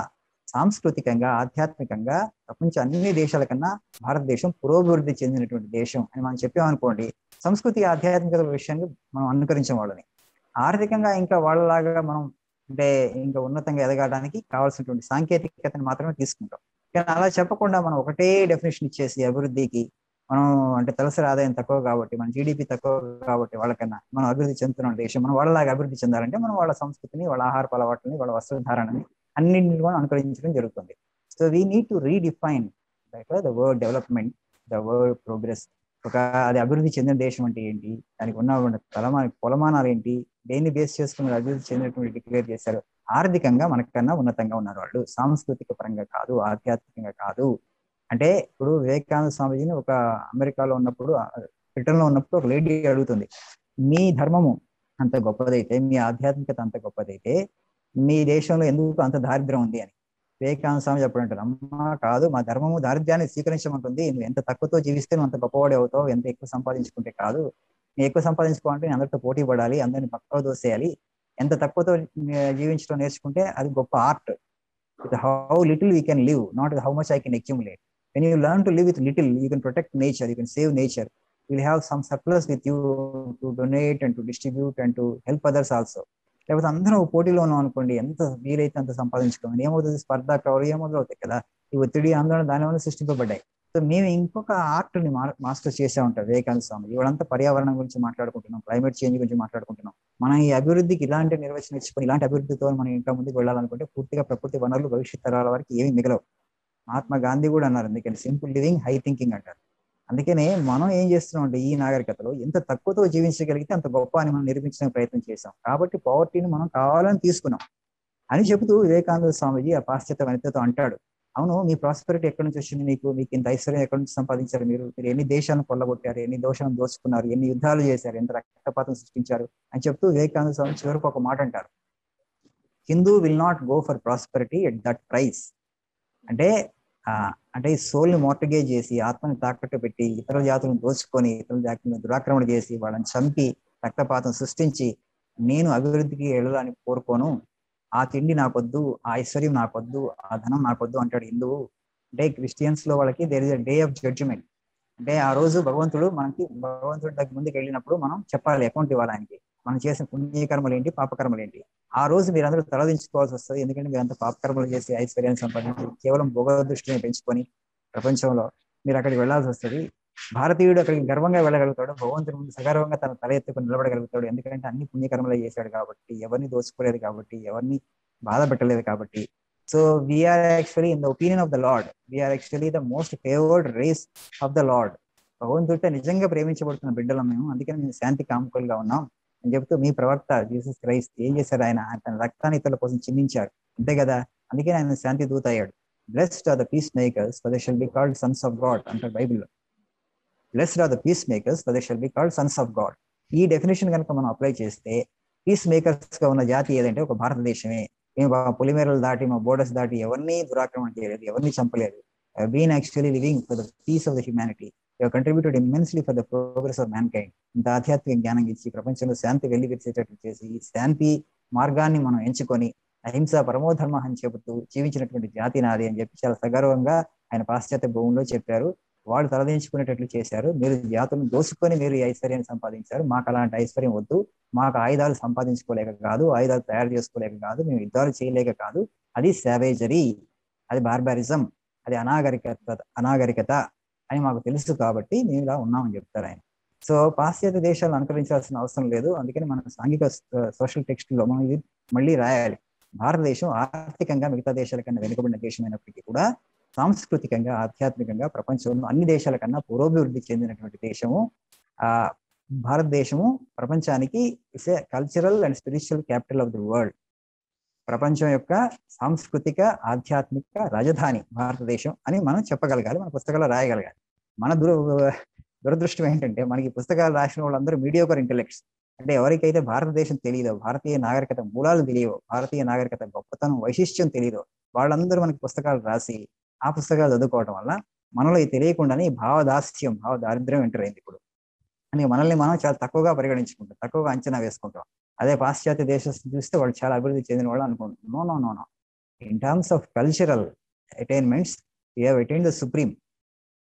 సాంస్కృతికంగా ఆధ్యాత్మికంగా ప్రపంచ అన్ని దేశాల కన్నా భారతదేశం పురోభివృద్ధి చెందినటువంటి దేశం అని మనం చెప్పామనుకోండి, సంస్కృతి ఆధ్యాత్మికత విషయాన్ని మనం అనుకరించే వాళ్ళని ఆర్థికంగా ఇంకా వాళ్ళలాగా మనం అంటే ఇంకా ఉన్నతంగా ఎదగడానికి కావాల్సినటువంటి సాంకేతికతను మాత్రమే తీసుకుంటాం. కానీ అలా చెప్పకుండా మనం ఒకటే డెఫినేషన్ ఇచ్చేసి అభివృద్ధికి మనం అంటే తలసరి ఆదాయం తక్కువ కాబట్టి, మన జీడిపి తక్కువ కాబట్టి వాళ్ళకన్నా మనం అభివృద్ధి చెందుతున్న దేశం, మనం వాళ్ళలాగా అభివృద్ధి చెందాలంటే మనం వాళ్ళ సంస్కృతిని, వాళ్ళ ఆహారపు అలవాట్లని, వాళ్ళ వస్త్రధారణని అన్నింటిని కూడా అనుకరించడం జరుగుతుంది. So we need to redefine the word development, the word progress. ఒక అది అభివృద్ధి చెందిన దేశం అంటే ఏంటి, దానికి ఉన్న కొలమానాలు ఏంటి, దేన్ని బేస్ చేసుకుని అభివృద్ధి చెందినటువంటి డిక్లేర్ చేశారు. ఆర్థికంగా మనకన్నా ఉన్నతంగా ఉన్నారు వాళ్ళు, సాంస్కృతిక పరంగా కాదు, ఆధ్యాత్మికంగా కాదు. అంటే ఇప్పుడు వివేకానంద స్వామీజీని ఒక అమెరికాలో ఉన్నప్పుడు, బ్రిటన్లో ఉన్నప్పుడు ఒక లేడీ అడుగుతుంది, మీ ధర్మము అంత గొప్పదైతే, మీ ఆధ్యాత్మికత అంత గొప్పదైతే మీ దేశంలో ఎందుకు అంత దారిద్ర్యం ఉంది అని. వివేకానంద స్వామి చెప్పడం అంటారు, అమ్మ కాదు, మా ధర్మము దారిద్ర్యాన్ని స్వీకరించమంటుంది. నువ్వు ఎంత తక్కువతో జీవిస్తే నువ్వు అంత గొప్పవాడే అవుతావు, ఎంత ఎక్కువ సంపాదించుకుంటే కాదు. నువ్వు ఎక్కువ సంపాదించుకోవాలంటే నేను అందరితో పోటీ పడాలి, అందరిని పక్కన దోసేయాలి. ఎంత తక్కువతో జీవించడం నేర్చుకుంటే అది గొప్ప art. With how little we can live, not how much I can accumulate. When you learn to live with little, you can protect nature, you can save nature. You will have some surplus with you to donate and to distribute and to help others also. లేకపోతే అందరూ పోటీలో ఉన్నాం అనుకోండి, ఎంత వీలైతే అంత సంపాదించుకోమని, ఏమవుతుంది స్పర్ధ, క్రౌర్యం ఏమొదలవుతాయి కదా. ఈ ఒత్తిడి ఆందోళన దానివల్ల సృష్టింపబడ్డాయి. సో మేము ఇంకొక ఆర్ట్ని మాస్టర్ చేసే ఉంటాం. వివేకానంద స్వామి ఇవాళంతా పర్యావరణం గురించి మాట్లాడుకుంటున్నాం, క్లైమేట్ చేంజ్ గురించి మాట్లాడుకుంటున్నాం. మనం ఈ అభివృద్ధికి ఇలాంటి నిర్వచనం ఇచ్చుకొని ఇలాంటి అభివృద్ధితో మనం ఇంకా ముందుకు వెళ్ళాలనుకుంటే పూర్తిగా ప్రకృతి వనరులు భవిష్యత్ తరాల వరకు ఏమీ మిగలవు. మహాత్మా గాంధీ కూడా అన్నారు, అందుకని సింపుల్ లివింగ్ హై థింకింగ్ అంటారు. అందుకనే మనం ఏం చేస్తున్నాం అంటే ఈ నాగరికతలో ఎంత తక్కువతో జీవించగలిగితే అంత గొప్ప అని మనం నిర్మించిన ప్రయత్నం చేసాం. కాబట్టి పవర్టీని మనం కావాలని తీసుకున్నాం అని చెబుతూ వివేకానంద స్వామిజీ ఆ పాశ్చాత్య వనితతో అంటాడు, అవును మీ ప్రాస్పెరిటీ ఎక్కడి నుంచి వచ్చింది, మీకు ఇంత ఐశ్వర్యం ఎక్కడి నుంచి సంపాదించారు, మీరు ఎన్ని దేశాలను కొల్లగొట్టారు, ఎన్ని దోషాలను దోచుకున్నారు, ఎన్ని యుద్ధాలు చేశారు, ఎంత రక్తపాతం సృష్టించారు అని చెప్తూ వివేకానంద స్వామి చివరికి ఒక మాట అంటారు, Hindu will not go for prosperity at that price. అంటే అంటే ఈ సోల్ని మార్టగేజ్ చేసి, ఆత్మని తాకట్టు పెట్టి, ఇతర జాతులను దోచుకొని, ఇతర జాతులను దురాక్రమణ చేసి, వాళ్ళని చంపి రక్తపాతం సృష్టించి నేను అభివృద్ధికి వెళ్ళడానికి కోరుకోను, ఆ తిండి నాకొద్దు, ఆ ఐశ్వర్యం నాకొద్దు, ఆ ధనం నాకొద్దు అంటాడు హిందువు. అంటే క్రిస్టియన్స్ లో వాళ్ళకి there is a day of judgement. అంటే ఆ రోజు భగవంతుడి దగ్గర ముందుకు వెళ్ళినప్పుడు మనం చెప్పాలి, అకౌంట్ ఇవ్వాలి ఆయనకి, మనం చేసిన పుణ్యకర్మలు ఏంటి, పాపకర్మలు ఏంటి. ఆ రోజు మీరు అందరూ తలదించుకోవాల్సి వస్తుంది, ఎందుకంటే మీరు అంత పాపకర్మలు చేసి ఐశ్వర్యాన్ని సంపాదించి కేవలం భోగ దృష్టిని పెంచుకొని ప్రపంచంలో మీరు అక్కడికి వెళ్లాల్సి వస్తుంది. భారతీయుడు అక్కడికి గర్వంగా వెళ్ళగలుగుతాడు, భగవంతుడి ముందు సగర్వంగా తన తల ఎత్తుకుని నిలబడగలుగుతాడు, ఎందుకంటే అన్ని పుణ్యకర్మలు చేశాడు కాబట్టి, ఎవరిని దోచుకోలేదు కాబట్టి, ఎవరిని బాధ పెట్టలేదు కాబట్టి. So we are actually in the opinion of the lord, we are actually the most favoured race of the lord. భగవంతుడితో నిజంగా ప్రేమించబడుతున్న బిడ్డలం మేము, అందుకని మేము శాంతి కాముకులుగా ఉన్నాం అని చెప్తూ మీ ప్రవక్త జీసస్ క్రైస్ట్ ఏం చేశారు, ఆయన తన రక్తాన్ని ఇతరుల కోసం చిందించారు అంతే కదా, అందుకే ఆయన శాంతి దూత అయ్యాడు. Blessed are the piece makers for they shall be called sons of God అంటారు బైబిల్లో. Blessed are the piece makers for they shall be called sons of God. ఈ డెఫినేషన్ కనుక మనం అప్లై చేస్తే పీస్ మేకర్స్ గా ఉన్న జాతి ఏదంటే ఒక భారతదేశమే. మేము పొలిమేరలు దాటి, మా బోర్డర్స్ దాటి ఎవరిని దురాక్రమణ చేయలేదు, ఎవరిని చంపలేదు. Been actually living for the peace of the humanity. You have contributed immensely for the progress of mankind. ఇంత ఆధ్యాత్మిక జ్ఞానం ఇచ్చి ప్రపంచంలో శాంతి వెల్లివిరిచేటట్టు చేసి ఈ శాంతి మార్గాన్ని మనం ఎంచుకొని అహింస పరమోధర్మ అని చెబుతూ జీవించినటువంటి జాతి నాది అని చెప్పి చాలా సగర్వంగా ఆయన పాశ్చాత్య భూముల్లో చెప్పారు. వాళ్ళు తలదించుకునేటట్లు చేశారు, మీరు జాతులను దోసుకొని మీరు ఈ ఐశ్వర్యాన్ని సంపాదించారు, మాకు అలాంటి ఐశ్వర్యం వద్దు, మాకు ఆయుధాలు సంపాదించుకోలేక కాదు, ఆయుధాలు తయారు చేసుకోలేక కాదు, మేము యుద్ధాలు చేయలేక కాదు. అది సావేజరీ, అది బార్బారిజం, అది అనాగరికత అని మాకు తెలుసు కాబట్టి మేము ఇలా ఉన్నామని చెప్తారు ఆయన. సో పాశ్చాత్య దేశాలను అనుకరించాల్సిన అవసరం లేదు, అందుకని మనం సాంఘిక సోషల్ టెక్స్ట్ లో మనం ఇది మళ్ళీ రాయాలి. భారతదేశం ఆర్థికంగా మిగతా దేశాల కన్నా వెనుకబడిన దేశం అయినప్పటికీ కూడా సాంస్కృతికంగా ఆధ్యాత్మికంగా ప్రపంచంలో అన్ని దేశాల కన్నా పురోభివృద్ధి చెందినటువంటి దేశము. భారతదేశము ప్రపంచానికి is a cultural and spiritual capital of the world. ప్రపంచం యొక్క సాంస్కృతిక ఆధ్యాత్మిక రాజధాని భారతదేశం అని మనం చెప్పగలగాలి, మన పుస్తకాల్లో రాయగలగాలి. మన దురదృష్టం ఏంటంటే మనకి పుస్తకాలు రాసిన వాళ్ళందరూ మీడియోకర్ ఇంటెలెక్ట్స్, అంటే ఎవరికైతే భారతదేశం తెలియదో, భారతీయ నాగరికత మూలాలు తెలియవో, భారతీయ నాగరికత గొప్పతనం వైశిష్ట్యం తెలియదో వాళ్ళందరూ మనకి పుస్తకాలు రాసి ఆ పుస్తకాలు చదువుకోవడం వల్ల మనలో ఇది తెలియకుండానే భావదాస్యం భావ దారిద్ర్యం ఎంటర్ అయింది. ఇప్పుడు అని మనల్ని మనం చాలా తక్కువగా పరిగణించుకుంటాం, తక్కువగా అంచనా వేసుకుంటాం. అదే పాశ్చాత్య దేశస్తులు చూస్తే వాళ్ళు చాలా అభివృద్ధి చెందిన వాళ్ళు అనుకుంటున్నాం. No, in terms of cultural attainments you have attained the supreme.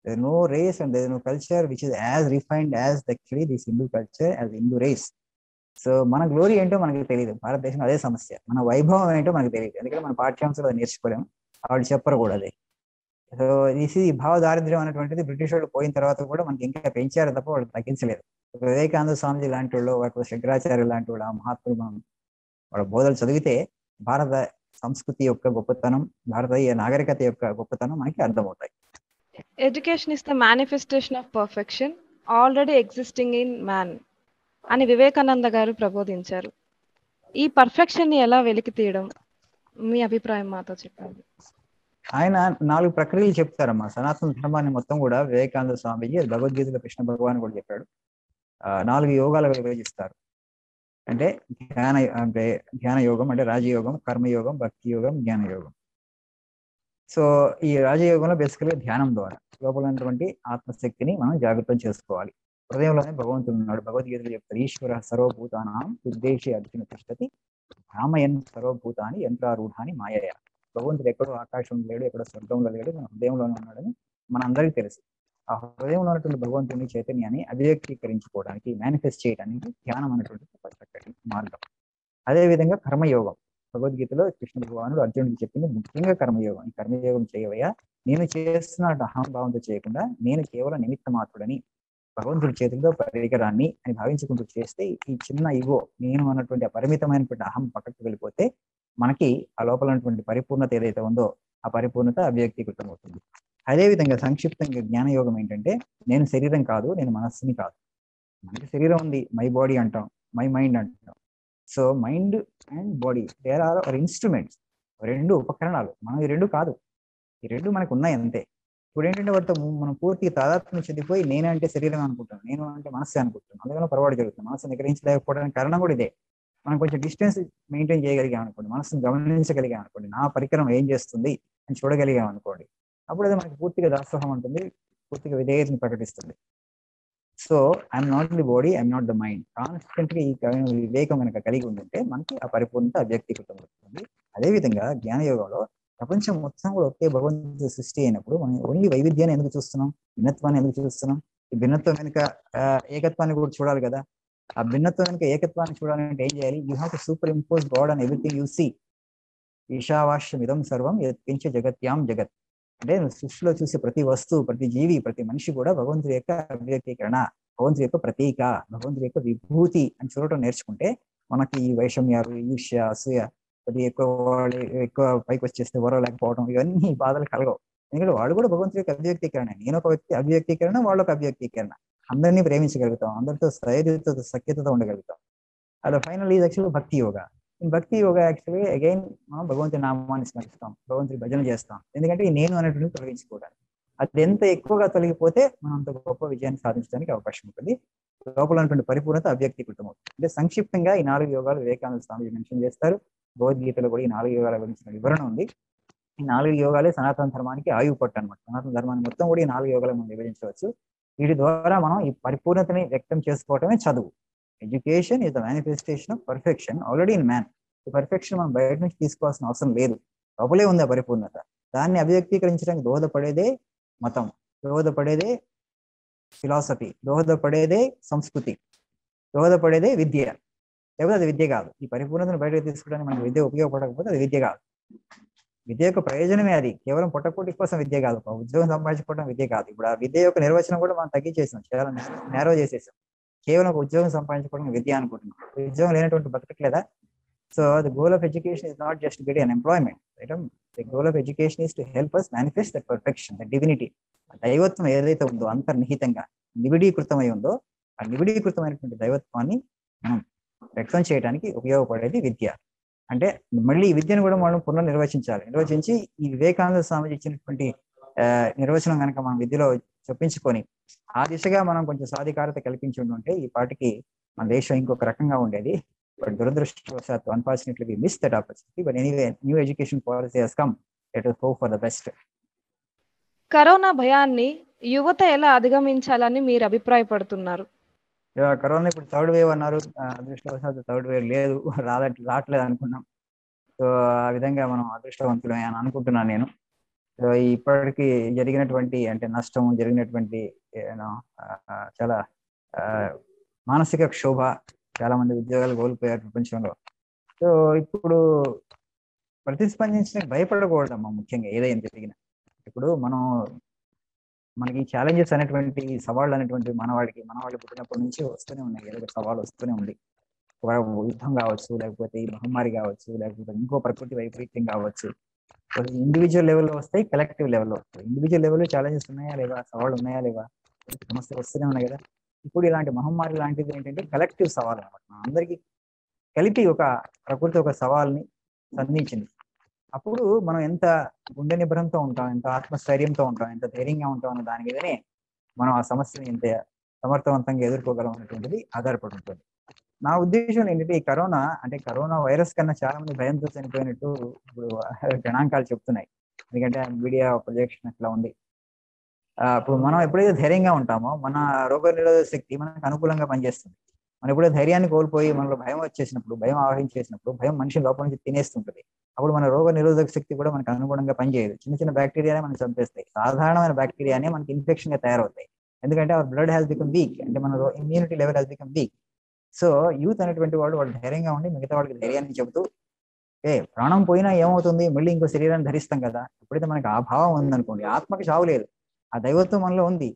There is no race and there is no culture which is as refined as actually this Hindu culture, as Hindu race. So mana glory ento manaku teliyadu, bharatdesham ade samasya, mana vaibhavam ento manaku teliyadu, andukane mana paഠ్యాంశాల్లో అది నేర్చుకోలేము, వాళ్ళు చెప్పరు కూడా అది. So this is భావ దారిద్ర్యం అనేటువంటిది బ్రిటిష్ వాళ్ళు పోయిన తర్వాత కూడా మనకి ఇంకా పెంచారు తప్ప వాళ్ళు తగ్గించలేదు. వివేకానంద స్వామిజీ లాంటి వాళ్ళు, వాటి శంకరాచార్య లాంటి వాళ్ళు, ఆ మహాత్ములు మనం వాళ్ళ బోధలు చదివితే భారత సంస్కృతి యొక్క గొప్పతనం, భారతీయ నాగరికత యొక్క గొప్పతనం మనకి అర్థమవుతాయి. Education is the manifestation of perfection already existing in man ani Vivekananda garu prabodhincharu. Ee perfection ni ela veliki tiyadam mi abhiprayam mato cheppandi. Ayana nalugu prakriyulu cheptaru amma. Sanatana dharmanni mottham kuda Vivekananda Swamiji Bhagavad Gita Krishna Bhagavan kuda cheppadu. Nalugu yogalaga vivajistharu, ante ధ్యాన యోగం, అంటే రాజయోగం, కర్మయోగం, భక్తి యోగం, జ్ఞాన యోగం. So ఈ రాజయోగంలో బేసికల్గా ధ్యానం ద్వారా లోపల ఉన్నటువంటి ఆత్మశక్తిని మనం జాగృతం చేసుకోవాలి. హృదయంలోనే భగవంతుడు ఉన్నాడు. భగవద్గీతలో చెప్తారు, ఈశ్వర సర్వభూతానాం ఉద్దేశ్య అర్జున తిష్టతి రామయన్ సర్వభూతాన్ని యంత్రారూఢాన్ని మాయయా. భగవంతుడు ఎక్కడో ఆకాశంలో లేడు, ఎక్కడో స్వర్గంలో లేడు, మన హృదయంలోనే ఉన్నాడని మనందరికీ తెలుసు. ఆ హృదయంలో ఉన్నటువంటి భగవంతుని చైతన్యాన్ని అభివ్యక్తీకరించుకోవడానికి, మేనిఫెస్ట్ చేయడానికి ధ్యానం అనేటువంటి చక్కటి మార్గం. అదేవిధంగా కర్మయోగం, భగవద్గీతలో కృష్ణ భగవానుడు అర్జునుడికి చెప్పింది ముఖ్యంగా కర్మయోగం. ఈ కర్మయోగం చేయవయ్యా, నేను చేస్తున్న అహంభావంతో చేయకుండా నేను కేవలం నిమిత్త మాత్రుడని, భగవంతుడి చేతుల్లో పరికరాన్ని అని భావించుకుంటూ చేస్తే ఈ చిన్న ఇగో నేను అన్నటువంటి పరిమితమైనటువంటి అహం పక్కకు వెళ్ళిపోతే మనకి ఆ లోపల ఉన్నటువంటి పరిపూర్ణత ఏదైతే ఉందో ఆ పరిపూర్ణత అవ్యక్తీకృతం అవుతుంది. అదేవిధంగా సంక్షిప్తంగా జ్ఞానయోగం ఏంటంటే నేను శరీరం కాదు, నేను మనస్సుని కాదు. మనకి శరీరం ఉంది, మై బాడీ అంటాం, మై మైండ్ అంటాం. So mind and body there are our instruments, రెండు ఉపకరణాలు. మనం ఈ రెండు కాదు, ఈ రెండు మనకు ఉన్నాయి అంతే. ఇప్పుడు ఏంటంటే వాటితో మనం పూర్తిగా తాదాత్మ్యం చెందిపోయి నేనంటే శరీరం అనుకుంటున్నాను, నేను అంటే మనస్సే అనుకుంటున్నాను, అందుకని పొరపాటు జరుగుతుంది. మనసు నిగ్రహించలేకపోవడానికి కారణం కూడా ఇదే. మనం కొంచెం డిస్టెన్స్ మెయింటైన్ చేయగలిగాం అనుకోండి, మనసును గమనించగలిగాం అనుకోండి, నా పరికరం ఏం చేస్తుంది అని చూడగలిగాం అనుకోండి, అప్పుడు అది మనకి పూర్తిగా దాసోహం ఉంటుంది, పూర్తిగా విధేయతను ప్రకటిస్తుంది. So I'm not the body, I'm not the mind. కాన్స్టెంట్గా ఈ వివేకం కనుక కలిగి ఉంటే మనకి ఆ పరిపూర్ణత అవ్యక్తీకృతం అవుతుంది. అదేవిధంగా జ్ఞానయోగంలో ప్రపంచం మొత్తం కూడా ఒకే భగవంతుడు సృష్టి అయినప్పుడు మనం ఓన్లీ వైవిధ్యాన్ని ఎందుకు చూస్తున్నాం, భిన్నత్వాన్ని ఎందుకు చూస్తున్నాం? ఈ భిన్నత్వం వెనుక ఏకత్వాన్ని కూడా చూడాలి కదా. ఆ భిన్నత్వం వెనుక ఏకత్వాన్ని చూడాలంటే ఏం చేయాలి? You have to superimpose God on everything you see. ఈశావాస్యమిదం సర్వం యత్కించ జగత్యాం జగత్, అంటే నువ్వు సృష్టిలో చూసే ప్రతి వస్తువు, ప్రతి జీవి, ప్రతి మనిషి కూడా భగవంతుడి యొక్క అవ్యక్తీకరణ, భగవంతుడి యొక్క ప్రతీక, భగవంతుడి యొక్క విభూతి అని చూడటం నేర్చుకుంటే మనకి ఈ వైషమ్యాలు, ఈర్ష్య, అసూయ, ప్రతి ఎక్కువ వాళ్ళు ఎక్కువ పైకి వచ్చేస్తే ఓరో లేకపోవడం ఇవన్నీ బాధలు కలగవు. ఎందుకంటే వాళ్ళు కూడా భగవంతుడి యొక్క అవ్యక్తీకరణ, నేను ఒక వ్యక్తి అవ్యక్తీకరణ, వాళ్ళొక అవ్యక్తీకరణ. అందరినీ ప్రేమించగలుగుతాం, అందరితో సైర్యతో సఖ్యతతో ఉండగలుగుతాం. అది ఫైనల్ ఈజ్ యాక్చువల్ భక్తి యోగా. భక్తి యోగ యాక్చువల్లీ అగైన్ మనం భగవంతుడి నామాన్ని స్మరిస్తాం, భగవంతుడి భజన చేస్తాం. ఎందుకంటే నేను అనేటువంటి తొలగించుకోవడానికి, అది ఎంత ఎక్కువగా తొలగిపోతే మనం అంత గొప్ప విజయాన్ని సాధించడానికి అవకాశం ఉంటుంది. లోపల ఉన్నటువంటి పరిపూర్ణత అవ్యక్తీకృతం అవుతుంది. అంటే సంక్షిప్తంగా ఈ నాలుగు యోగాలు వివేకానంద స్వామి మెన్షన్ చేస్తారు. భగవద్గీతలో కూడా ఈ నాలుగు యోగాల గురించిన వివరణ ఉంది. ఈ నాలుగు యోగాలే సనాతన ధర్మానికి ఆయువు పట్టు అనమాట. సనాతన ధర్మాన్ని మొత్తం కూడా ఈ నాలుగు యోగాలు మనం విభజించవచ్చు. వీటి ద్వారా మనం ఈ పరిపూర్ణతని వ్యక్తం చేసుకోవటమే చదువు. Education is the manifestation of perfection already in man. ఈ పర్ఫెక్షన్ మనం బయట నుంచి తీసుకోవాల్సిన అవసరం లేదు, లోపలే ఉంది ఆ పరిపూర్ణత. దాన్ని అభివ్యక్తీకరించడానికి దోహదపడేదే మతం, దోహదపడేదే ఫిలాసఫీ, దోహదపడేదే సంస్కృతి, దోహదపడేదే విద్య. లేకపోతే అది విద్య కాదు. ఈ పరిపూర్ణతను బయటకు తీసుకోవడానికి మనకు విద్య ఉపయోగపడకపోతే అది విద్య కాదు. విద్య యొక్క ప్రయోజనమే అది, కేవలం పొట్టపోటీ కోసం విద్య కాదు, ఉద్యోగం సంపాదించుకోవడం విద్య కాదు. ఇప్పుడు ఆ విద్య యొక్క నిర్వచనం కూడా మనం తగ్గించేసాం, చాలా నేరో చేసేసాం. కేవలం ఒక ఉద్యోగం సంపాదించుకోవడానికి విద్య అనుకుంటున్నాం. ఉద్యోగం లేనటువంటి బతకట్లేదా? So the goal of education is not just get an employment. The goal of education is to help us manifest that perfection, that divinity, దైవత్వం ఏదైతే ఉందో అంతర్నిహితంగా నిబిడీకృతమై ఉందో ఆ నివిడీకృతమైనటువంటి దైవత్వాన్ని మనం వ్యక్తం చేయడానికి ఉపయోగపడేది విద్య. అంటే మళ్ళీ ఈ విద్యను కూడా మనం పునర్నిర్వచించాలి. నిర్వచించి ఈ వివేకానంద స్వామి ఇచ్చినటువంటి నిర్వచనం కనుక మనం విద్యలో చొప్పించుకొని ఆ దిశగా మనం కొంచెం సాధికారత కల్పించి ఉంటే ఈ పాటికి మన దేశం ఇంకొక రకంగా ఉండేది. బట్ దురదృష్టవశాత్తు unfortunately we miss that opportunity. But anyway new education policy has come, let us hope for the best. Corona భయాన్ని యువత ఎలా అధిగమించాలని మీరు అభిప్రాయపడుతున్నారు? కరోనా ఇప్పుడు థర్డ్ వేవ్ అన్నారు, అదృష్టవశాత్తు థర్డ్ వేవ్ లేదు, రావట్లేదు అనుకున్నాం. సో ఆ విధంగా మనం అదృష్టవంతులమే అని అనుకుంటున్నాను నేను. సో ఇప్పటికీ జరిగినటువంటి అంటే నష్టం జరిగినటువంటి చాలా మానసిక క్షోభ, చాలా మంది ఉద్యోగాలు కోల్పోయారు ప్రపంచంలో. సో ఇప్పుడు ప్రతిస్పందించడానికి భయపడకూడదమ్మా. ముఖ్యంగా ఏదైనా జరిగినా ఇప్పుడు మనం మనకి ఛాలెంజెస్ అనేటువంటి సవాళ్ళు అనేటువంటివి మనవాళ్ళు పుట్టినప్పటి నుంచి వస్తూనే ఉన్నాయి. ఏదో సవాళ్ళు వస్తూనే ఉంది. యుద్ధం కావచ్చు, లేకపోతే ఈ మహమ్మారి కావచ్చు, లేకపోతే ఇంకో ప్రకృతి వైపరీత్యం కావచ్చు. ఇండివిజువల్ లెవెల్లో వస్తాయి, కలెక్టివ్ లెవెల్లో వస్తాయి. ఇండివిజువల్ లెవెల్లో ఛాలెంజెస్ ఉన్నాయా లేవా, సవాళ్ళు ఉన్నాయా లేవా, సమస్యలు వస్తూనే ఉన్నాయి కదా. ఇప్పుడు ఇలాంటి మహమ్మారి లాంటిది ఏంటంటే కలెక్టివ్ సవాల్ అనమాట. అందరికీ కలిపి ఒక ప్రకృతి ఒక సవాల్ని సంధించింది. అప్పుడు మనం ఎంత గుండె నిబ్రంతో ఉంటాం, ఎంత ఆత్మస్థైర్యంతో ఉంటాం, ఎంత ధైర్యంగా ఉంటాం అన్న దాని మీదనే మనం ఆ సమస్యని ఎంత సమర్థవంతంగా ఎదుర్కోగలం అనేటువంటిది ఆధారపడి ఉంటుంది. నా ఉద్దేశం ఏంటంటే ఈ కరోనా అంటే కరోనా వైరస్ కన్నా చాలా మంది భయంతో చనిపోయినట్టు ఇప్పుడు గణాంకాలు చెప్తున్నాయి. ఎందుకంటే మీడియా ప్రొజెక్షన్ అట్లా ఉంది. ఇప్పుడు మనం ఎప్పుడైతే ధైర్యంగా ఉంటామో మన రోగ నిరోధక శక్తి మనకు అనుకూలంగా పనిచేస్తుంది. మనం ఎప్పుడైతే ధైర్యాన్ని కోల్పోయి మనలో భయం వచ్చేసినప్పుడు, భయం ఆవహించేసినప్పుడు, భయం మనిషి లోపల నుంచి తినేస్తుంటుంది. అప్పుడు మన రోగ నిరోధక శక్తి కూడా మనకు అనుగుణంగా పనిచేయదు. చిన్న చిన్న బ్యాక్టీరియానే మనం చంపేస్తాయి. సాధారణమైన బ్యాక్టీరియానే మనకి ఇన్ఫెక్షన్గా తయారవుతాయి. ఎందుకంటే our blood has become weak, అంటే మన immunity level has become weak. So youth అనేటువంటి వాళ్ళు ధైర్యంగా ఉండి మిగతా వాళ్ళకి ధైర్యాన్ని చెబుతూ ప్రాణం పోయినా ఏమవుతుంది, మళ్ళీ ఇంకో శరీరాన్ని ధరిస్తాం కదా. ఎప్పుడైతే మనకి ఆ భావం ఉందనుకోండి, ఆత్మకి చావు లేదు, ఆ దైవత్వం మనలో ఉంది,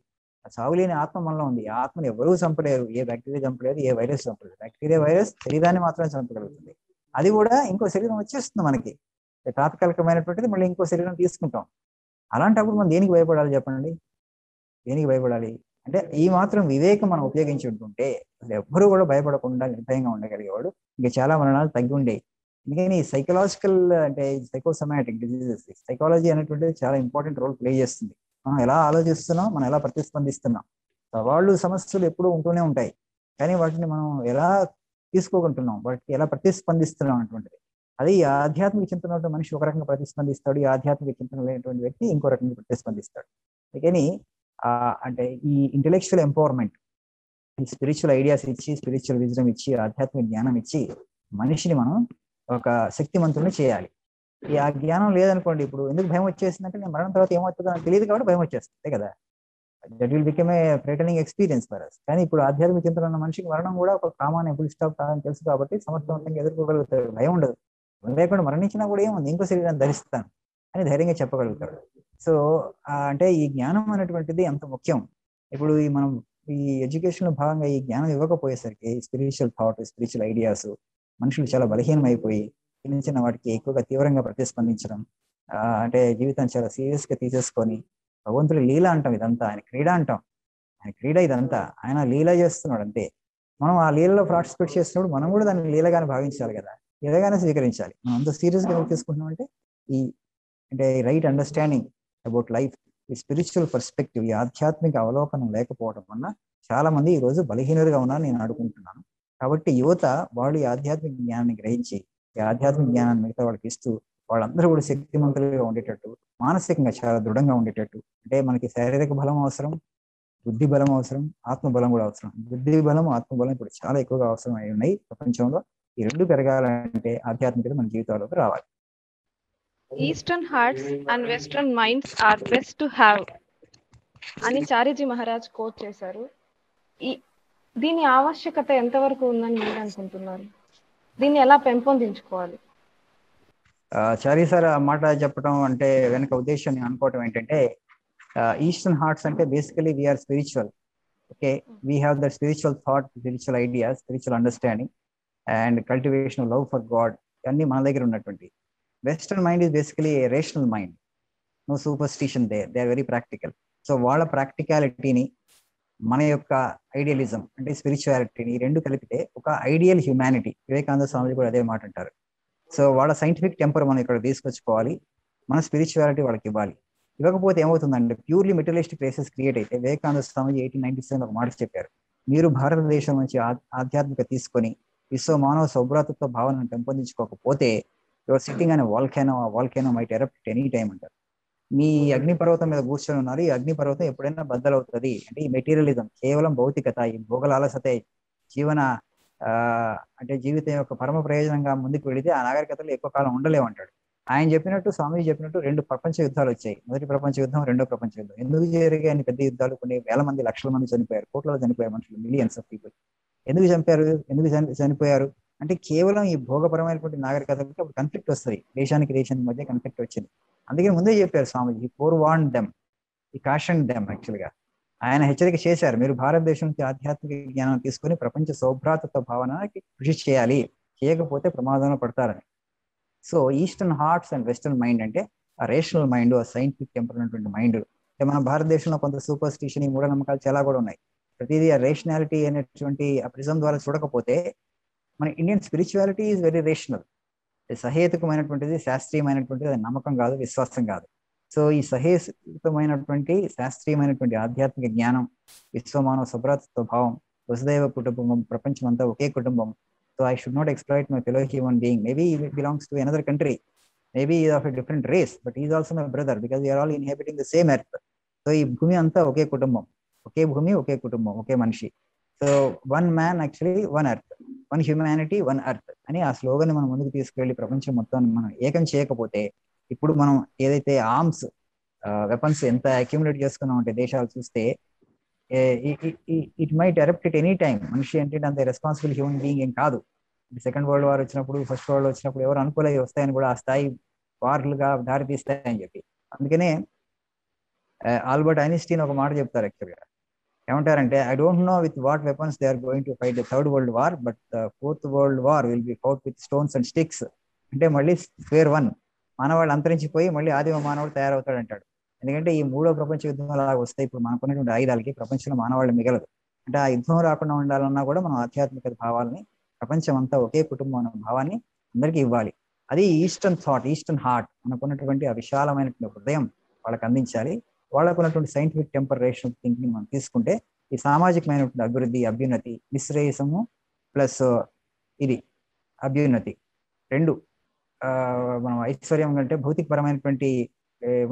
ఆ చావులేని ఆత్మ మనలో ఉంది. ఆ ఆత్మను ఎవరూ చంపలేరు, ఏ బ్యాక్టీరియా చంపలేదు, ఏ వైరస్ చంపలేదు. బ్యాక్టీరియా వైరస్ శరీరాన్ని మాత్రమే చంపగలుగుతుంది. అది కూడా ఇంకో శరీరం వచ్చేస్తుంది మనకి, తాత్కాలికమైనటువంటిది. మళ్ళీ ఇంకో శరీరం తీసుకుంటాం. అలాంటప్పుడు మనం దేనికి భయపడాలి చెప్పండి, దేనికి భయపడాలి? అంటే ఈ మాత్రం వివేకం మనం ఉపయోగించి ఉంటుంటే ఎవ్వరూ కూడా భయపడకుండా నిర్భయంగా ఉండగలిగేవాడు ఇంకా చాలా మరణాలు తగ్గి ఉండేవి. ఎందుకని సైకలాజికల్ అంటే సైకోసమాటిక్ డిజీజెస్, సైకాలజీ అనేటువంటిది చాలా ఇంపార్టెంట్ రోల్ ప్లే చేస్తుంది. మనం ఎలా ఆలోచిస్తున్నాం, మనం ఎలా ప్రతిస్పందిస్తున్నాం. సవాళ్ళు సమస్యలు ఎప్పుడూ ఉంటూనే ఉంటాయి, కానీ వాటిని మనం ఎలా తీసుకోకుంటున్నాం, వాటికి ఎలా ప్రతిస్పందిస్తున్నాం అటువంటిది. అది ఈ ఆధ్యాత్మిక చింతన మనిషి ఒక రకంగా ప్రతిస్పందిస్తాడు, ఈ ఆధ్యాత్మిక చింతన లేనటువంటి వ్యక్తి ఇంకో రకంగా ప్రతిస్పందిస్తాడు. అందుకని అంటే ఈ ఇంటెలెక్చువల్ ఎంపవర్మెంట్, ఈ స్పిరిచువల్ ఐడియాస్ ఇచ్చి, స్పిరిచువల్ విజ్డమ్ ఇచ్చి, ఆధ్యాత్మిక జ్ఞానం ఇచ్చి మనిషిని మనం ఒక శక్తిమంతుని చేయాలి. ఈ ఆ జ్ఞానం లేదనుకోండి, ఇప్పుడు ఎందుకు భయం వచ్చేసిందంటే నేను మరణం తర్వాత ఏమవుతుందో నాకు తెలియదు కాబట్టి భయం వచ్చేస్తుంది కదా. That will become a frightening experience for us. కానీ ఇప్పుడు ఆధ్యాత్మిక చింతన ఉన్న మనిషికి మరణం కూడా ఒక కామాన్ ఫుల్ స్టాప్ కాదని తెలుసు కాబట్టి సమర్థవంతంగా ఎదుర్కోగలుగుతాడు, భయం ఉండదు. లేకుండా మరణించినా కూడా ఏముంది, ఇంకో శరీరాన్ని ధరిస్తాను అని ధైర్యంగా చెప్పగలుగుతాడు. సో అంటే ఈ జ్ఞానం అనేటువంటిది అంత ముఖ్యం. ఇప్పుడు ఈ మనం ఈ ఎడ్యుకేషన్లో భాగంగా ఈ జ్ఞానం ఇవ్వకపోయేసరికి స్పిరిచువల్ థాట్, స్పిరిచువల్ ఐడియాస్ మనుషులు చాలా బలహీనం అయిపోయి చిన్న చిన్న వాటికి ఎక్కువగా తీవ్రంగా ప్రతిస్పందించడం, అంటే జీవితాన్ని చాలా సీరియస్గా తీసేసుకొని, భగవంతుడు లీల అంటాం ఇదంతా, ఆయన క్రీడ అంటాం, ఆయన క్రీడ ఇదంతా, ఆయన లీల చేస్తున్నాడు అంతే. మనం ఆ లీలలో పార్టిసిపేట్ చేస్తున్నప్పుడు మనం కూడా దాన్ని లీలగానే భావించాలి కదా, లీలగానే స్వీకరించాలి. మనం అంత సీరియస్గా తీసుకుంటున్నాం అంటే ఈ అంటే రైట్ అండర్స్టాండింగ్ అబౌట్ లైఫ్, ఈ స్పిరిచువల్ పర్స్పెక్టివ్, ఈ ఆధ్యాత్మిక అవలోకనం లేకపోవడం వల్ల చాలా మంది ఈరోజు బలహీనులుగా ఉన్నారని నేను అనుకుంటున్నాను. కాబట్టి యువత వాళ్ళు ఈ ఆధ్యాత్మిక జ్ఞానాన్ని గ్రహించి, ఈ ఆధ్యాత్మిక జ్ఞానాన్ని మిగతా వాళ్ళకి ఇస్తూ వాళ్ళందరూ కూడా శక్తిమంతులుగా ఉండేటట్టు, మానసికంగా చాలా దృఢంగా ఉండేటట్టు. అంటే మనకి శారీరక బలం అవసరం, బుద్ధి బలం అవసరం, ఆత్మబలం కూడా అవసరం. బుద్ధి బలం, ఆత్మబలం ఇప్పుడు చాలా ఎక్కువగా అవసరం అయి ఉన్నాయి ప్రపంచంలో. ఈ రెండు పెరగాలంటే ఆధ్యాత్మికత మన జీవితాల్లోకి రావాలి. Eastern hearts and Western minds are best to have అని చారిజీ మహారాజ్ కోట్ చేశారు. దీని ఆవశ్యకత ఎంతవరకు ఉందని మీరు అనుకుంటున్నారు? దీన్ని ఎలా పెంపొందించుకోవాలి? చారీ సార్ ఆ మాట చెప్పడం అంటే వెనక ఉద్దేశం నేను అనుకోవటం ఏంటంటే, ఈస్టర్న్ హార్ట్స్ అంటే basically we are spiritual, okay, we have the spiritual thought, spiritual idea, spiritual understanding and cultivation of love for God, అన్ని మన దగ్గర ఉన్నటువంటి. Western mind is basically a rational mind, no superstition there, they are very practical. So వాళ్ళ ప్రాక్టికాలిటీని, मन యొక్క idealism అంటే స్పిరిచువాలిటీని ఈ రెండు కలిపితే ఒక ఐడియల్ హ్యుమానిటీ వివేకానంద స్వామి కూడా అదే మాట అంటారు. సో వాళ్ళ సైంటిఫిక్ టెంపర్ మనం ఇక్కడ తీసుకొచ్చుకోవాలి, మన స్పిరిచువాలిటీ వాళ్ళకి ఇవ్వాలి. ఇవ్వకపోతే ఏమవుతుందంటే ప్యూర్లీ మెటీరియలిస్టిక్ రేసెస్ క్రియేట్ అయితే వివేకానంద స్వామి 1897 ఒక మాట చెప్పారు, మీరు భారతదేశం నుంచి ఆధ్యాత్మిక తీసుకొని విశ్వ మానవ సౌభ్రాతృత్వ భావనను పెంపొందించుకోకపోతే యువర్ సిట్టింగ్ అనే వాల్కెనో, ఆ volcano might erupt any time అంటారు. మీ అగ్నిపర్వతం మీద కూర్చొని ఉన్నారు, ఈ అగ్నిపర్వతం ఎప్పుడైనా బద్దలవుతుంది అంటే ఈ మెటీరియలిజం కేవలం భౌతికత, ఈ భోగలాలసతే జీవన అంటే జీవితం యొక్క పరమ ప్రయోజనంగా ముందుకు వెళితే ఆ నాగరికతలు ఎక్కువ కాలం ఉండలేమంటాడు. ఆయన చెప్పినట్టు స్వామీజీ చెప్పినట్టు 2 ప్రపంచ యుద్ధాలు వచ్చాయి, 1వ ప్రపంచ యుద్ధం, 2వ ప్రపంచ యుద్ధం. ఎందుకు జరిగాయి అన్ని పెద్ద యుద్ధాలు? కొన్ని వేల మంది, లక్షల మంది చనిపోయారు, కోట్లలో చనిపోయారు మనుషులు, మిలియన్స్ ఆఫ్ పీపుల్. ఎందుకు చంపారు, ఎందుకు చనిపోయారు అంటే కేవలం ఈ భోగపరమైనటువంటి నాగరికతలకి అప్పుడు కన్ఫ్లిక్ట్ వస్తుంది, దేశానికి దేశానికి మధ్య కన్ఫ్లిక్ట్ వచ్చింది. అందుకని ముందే చెప్పారు స్వామీజీ, ఫోర్ వాన్ డెమ్, ఈ కాషన్ డెమ్ యాక్చువల్గా ఆయన హెచ్చరిక చేశారు, మీరు భారతదేశం నుంచి ఆధ్యాత్మిక జ్ఞానం తీసుకుని ప్రపంచ సౌభ్రాతృత్వ భావనకి కృషి చేయాలి, చేయకపోతే ప్రమాదంలో పడతారని. So eastern hearts and western mind అంటే ఆ రేషనల్ మైండ్, ఆ సైంటిఫిక్ టెంపర్నటువంటి మైండ్. మన భారతదేశంలో కొంత సూపర్ స్టిషన్, ఈ మూఢనమ్మకాలు చాలా కూడా ఉన్నాయి. ప్రతిదీ ఆ రేషనాలిటీ అనేటువంటి ఆ ప్రిజం ద్వారా చూడకపోతే మన Indian spirituality is very rational, సహేతుకమైనటువంటిది, శాస్త్రీయమైనటువంటిది, అది నమ్మకం కాదు, విశ్వాసం కాదు. సో ఈ సహేతుకమైనటువంటి శాస్త్రీయమైనటువంటి ఆధ్యాత్మిక జ్ఞానం, విశ్వమానవ సభ్రతత్వ భావం, వసుదైవ కుటుంబం, ప్రపంచం అంతా ఒకే కుటుంబం. So I should not exploit my fellow human being, maybe he belongs to another country, maybe is of a different race, but is also my brother because we are all inhabiting the same earth. So ఈ భూమి అంతా ఒకే కుటుంబం, ఒకే భూమి, ఒకే కుటుంబం, ఒకే మనిషి. So one man actually one earth, one humanity one earth అని ఆ స్లోగన్ మనం ముందుకు తీసుకెళ్లి ప్రపంచం మొత్తాన్ని మనం ఏకం చేయకపోతే, ఇప్పుడు మనం ఏదైతే ఆర్మ్స్, వెపన్స్ ఎంత అక్యుములేట్ చేసుకున్నాం అంటే దేశాలు చూస్తే, it might erupt at any time. మనిషి అంటే అంత రెస్పాన్సిబుల్ హ్యూమన్ బీయింగ్ ఏం కాదు. 2వ వరల్డ్ వార్ వచ్చినప్పుడు, 1st వరల్డ్ వచ్చినప్పుడు ఎవరు అనుకోలేదు వస్తాయని కూడా, ఆ స్థాయి వార్లుగా దారితీస్తాయని చెప్పి. అందుకనే ఆల్బర్ట్ ఐన్స్టీన్ ఒక మాట చెప్తారు యాక్చువల్గా, ఏమంటారంటే, I don't know with what weapons they are going to fight the 3rd world war, but 4th world war will be fought with stones and sticks. అంటే మళ్ళీ స్క్వేర్ వన్, మానవాళ్ళు అంతరించిపోయి మళ్ళీ ఆదిమ మానవుడు తయారవుతాడు అంటాడు. ఎందుకంటే ఈ 3వ ప్రపంచ యుద్ధం అలా వస్తే ఇప్పుడు మనకున్నటువంటి ఆయుధాలకి ప్రపంచంలో మానవాళ్ళు మిగలదు. అంటే ఆ యుద్ధం రాకుండా ఉండాలన్నా కూడా మనం ఆధ్యాత్మిక భావాలని, ప్రపంచం అంతా ఒకే కుటుంబం అనే భావాన్ని అందరికీ ఇవ్వాలి. అది ఈస్టర్న్ థాట్, ఈస్టర్న్ హార్ట్, మనకున్నటువంటి ఆ విశాలమైనటువంటి హృదయం వాళ్ళకి అందించాలి. వాళ్ళకున్నటువంటి సైంటిఫిక్ టెంపర్ రేషనల్ థింకింగ్ మనం తీసుకుంటే ఈ సామాజికమైనటువంటి అభివృద్ధి, అభ్యున్నతి, నిశ్రేయసము ప్లస్ ఇది అభ్యున్నతి రెండు, మనం ఐశ్వర్యం అంటే భౌతికపరమైనటువంటి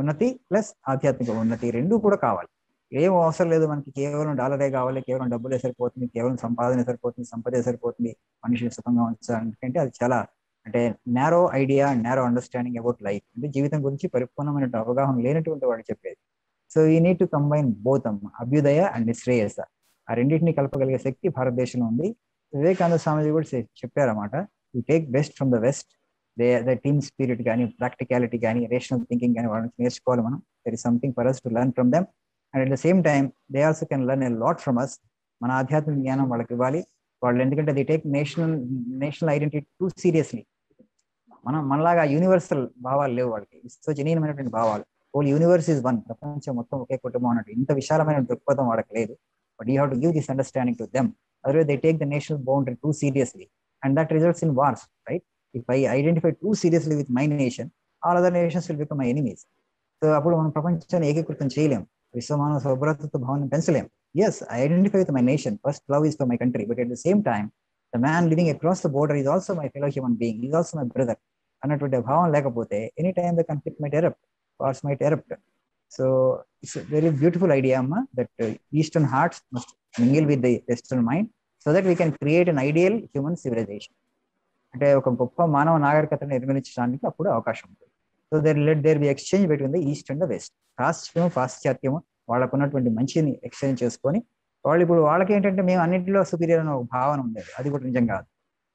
ఉన్నతి ప్లస్ ఆధ్యాత్మిక ఉన్నతి, రెండు కూడా కావాలి. ఏం అవసరం లేదు మనకి, కేవలం డాలరే కావాలి, కేవలం డబ్బులే సరిపోతుంది, కేవలం సంపాదనే సరిపోతుంది, సంపదే సరిపోతుంది మనిషిని సుఖంగా ఉంచాలంటే. అది చాలా అంటే narrow idea, narrow understanding about life, అంటే జీవితం గురించి పరిపూర్ణమైన అవగాహన లేనటువంటి వాడు చెప్పేది. So you need to combine both అమ్మ, అభ్యుదయ అండ్ నిశ్రేయస, ఆ రెండింటిని కలపగలిగే శక్తి భారతదేశంలో ఉంది. వివేకానంద స్వామిజీ కూడా చెప్పారన్నమాట, you take best from the west, the team spirit కానీ, ప్రాక్టికాలిటీ కానీ, రేషనల్ థింకింగ్ కానీ వాళ్ళ నుంచి నేర్చుకోవాలి మనం. There is something for us to learn from them, and at the same time they also can learn a lot from us. మన ఆధ్యాత్మిక జ్ఞానం వాళ్ళకి ఇవ్వాలి వాళ్ళు, ఎందుకంటే the take national identity too seriously. మనం మనలాగా యూనివర్సల్ భావాలు లేవు వాళ్ళకి, విశ్వజనీయమైనటువంటి భావాలు, హోల్ యూనివర్స్ ఈజ్ వన్, ప్రపంచం మొత్తం ఒకే కుటుంబం అన్నట్టు ఇంత విశాలమైన దృక్పథం వాళ్ళకి లేదు. But you have to give this understanding to them, otherwise they take the national boundary too seriously and that results in wars, right? If I identify too seriously with my nation, all other nations will become my enemies. So అప్పుడు మనం ప్రపంచాన్ని ఏకీకృతం చేయలేం, విశ్వమానవ సౌభ్రాతృత్వ భావాన్ని పెంచలేం. Yes, I identify with my nation. First love is for my country, but at the same time, the man living across the border is also my fellow human being. He is also my brother. Annatvante bhavam lekapothe, any time the conflict might erupt, wars might erupt. So it's a very beautiful idea, Amma, that Eastern hearts must mingle with the Western mind, so that we can create an ideal human civilization. Ante oka goppa manava nagarikatanu nirminchadaniki appudu avakasham undi. So there let there be exchange between the East and the West. Paschima, Paschatyamu. వాళ్ళకున్నటువంటి మంచిని exchange చేసుకొని వాళ్ళు ఇప్పుడు వాళ్ళకేంటంటే మేము అన్నింటిలో superior అనే ఒక భావన ఉంది, అది కూడా నిజం కాదు.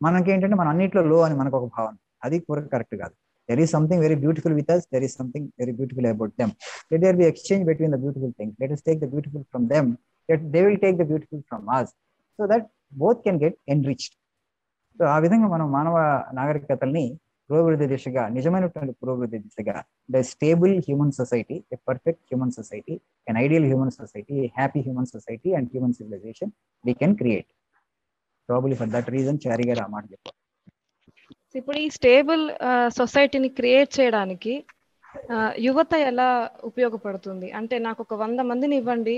మనకేంటంటే మనం అన్నింటిలో లో అని మనకు ఒక భావన, అది కూడా కరెక్ట్ కాదు. There is something very beautiful with us, there is something very beautiful about them. Let there be exchange between the beautiful things, let us take the beautiful from them, they will take the beautiful from us, so that both can get enriched. So ఆ విధంగా మనం మానవ నాగరికతల్ని పురోభివృద్ధి దిశగా, నిజమైనటువంటి పురోభివృద్ధి దిశగా, the stable human society, a perfect human society, an ideal human society, a happy human society and human civilization we can create. Probably for that reason Chari garu ఆ మాట చెప్పారు. ఇప్పుడు ఈ స్టేబుల్ సొసైటీని క్రియేట్ చేయడానికి యువత ఎలా ఉపయోగపడుతుంది అంటే, నాకు ఒక 100 మందిని ఇవ్వండి,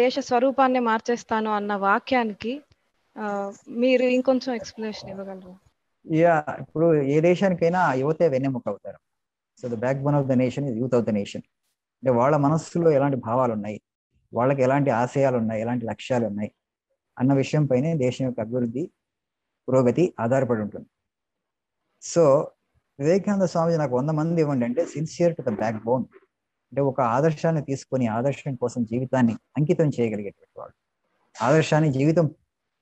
దేశ స్వరూపాన్ని మార్చేస్తాను అన్న వాక్యానికి మీరు ఇంకొంచెం ఎక్స్ప్లెనేషన్ ఇవ్వగలరు? యా, ఇప్పుడు ఏ దేశానికైనా యువతే వెన్నెముక అవుతారు. So the backbone of the nation is youth of the nation. అంటే వాళ్ళ మనస్సులో ఎలాంటి భావాలు ఉన్నాయి, వాళ్ళకి ఎలాంటి ఆశయాలు ఉన్నాయి, ఎలాంటి లక్ష్యాలు ఉన్నాయి అన్న విషయం పైనే దేశం యొక్క అభివృద్ధి, పురోగతి ఆధారపడి ఉంటుంది. సో వివేకానంద స్వామి నాకు 100 మంది ఇవ్వండి అంటే sincere to the backbone, అంటే ఒక ఆదర్శాన్ని తీసుకొని ఆదర్శం కోసం జీవితాన్ని అంకితం చేయగలిగేటువంటి వాడు, ఆదర్శాన్ని జీవితం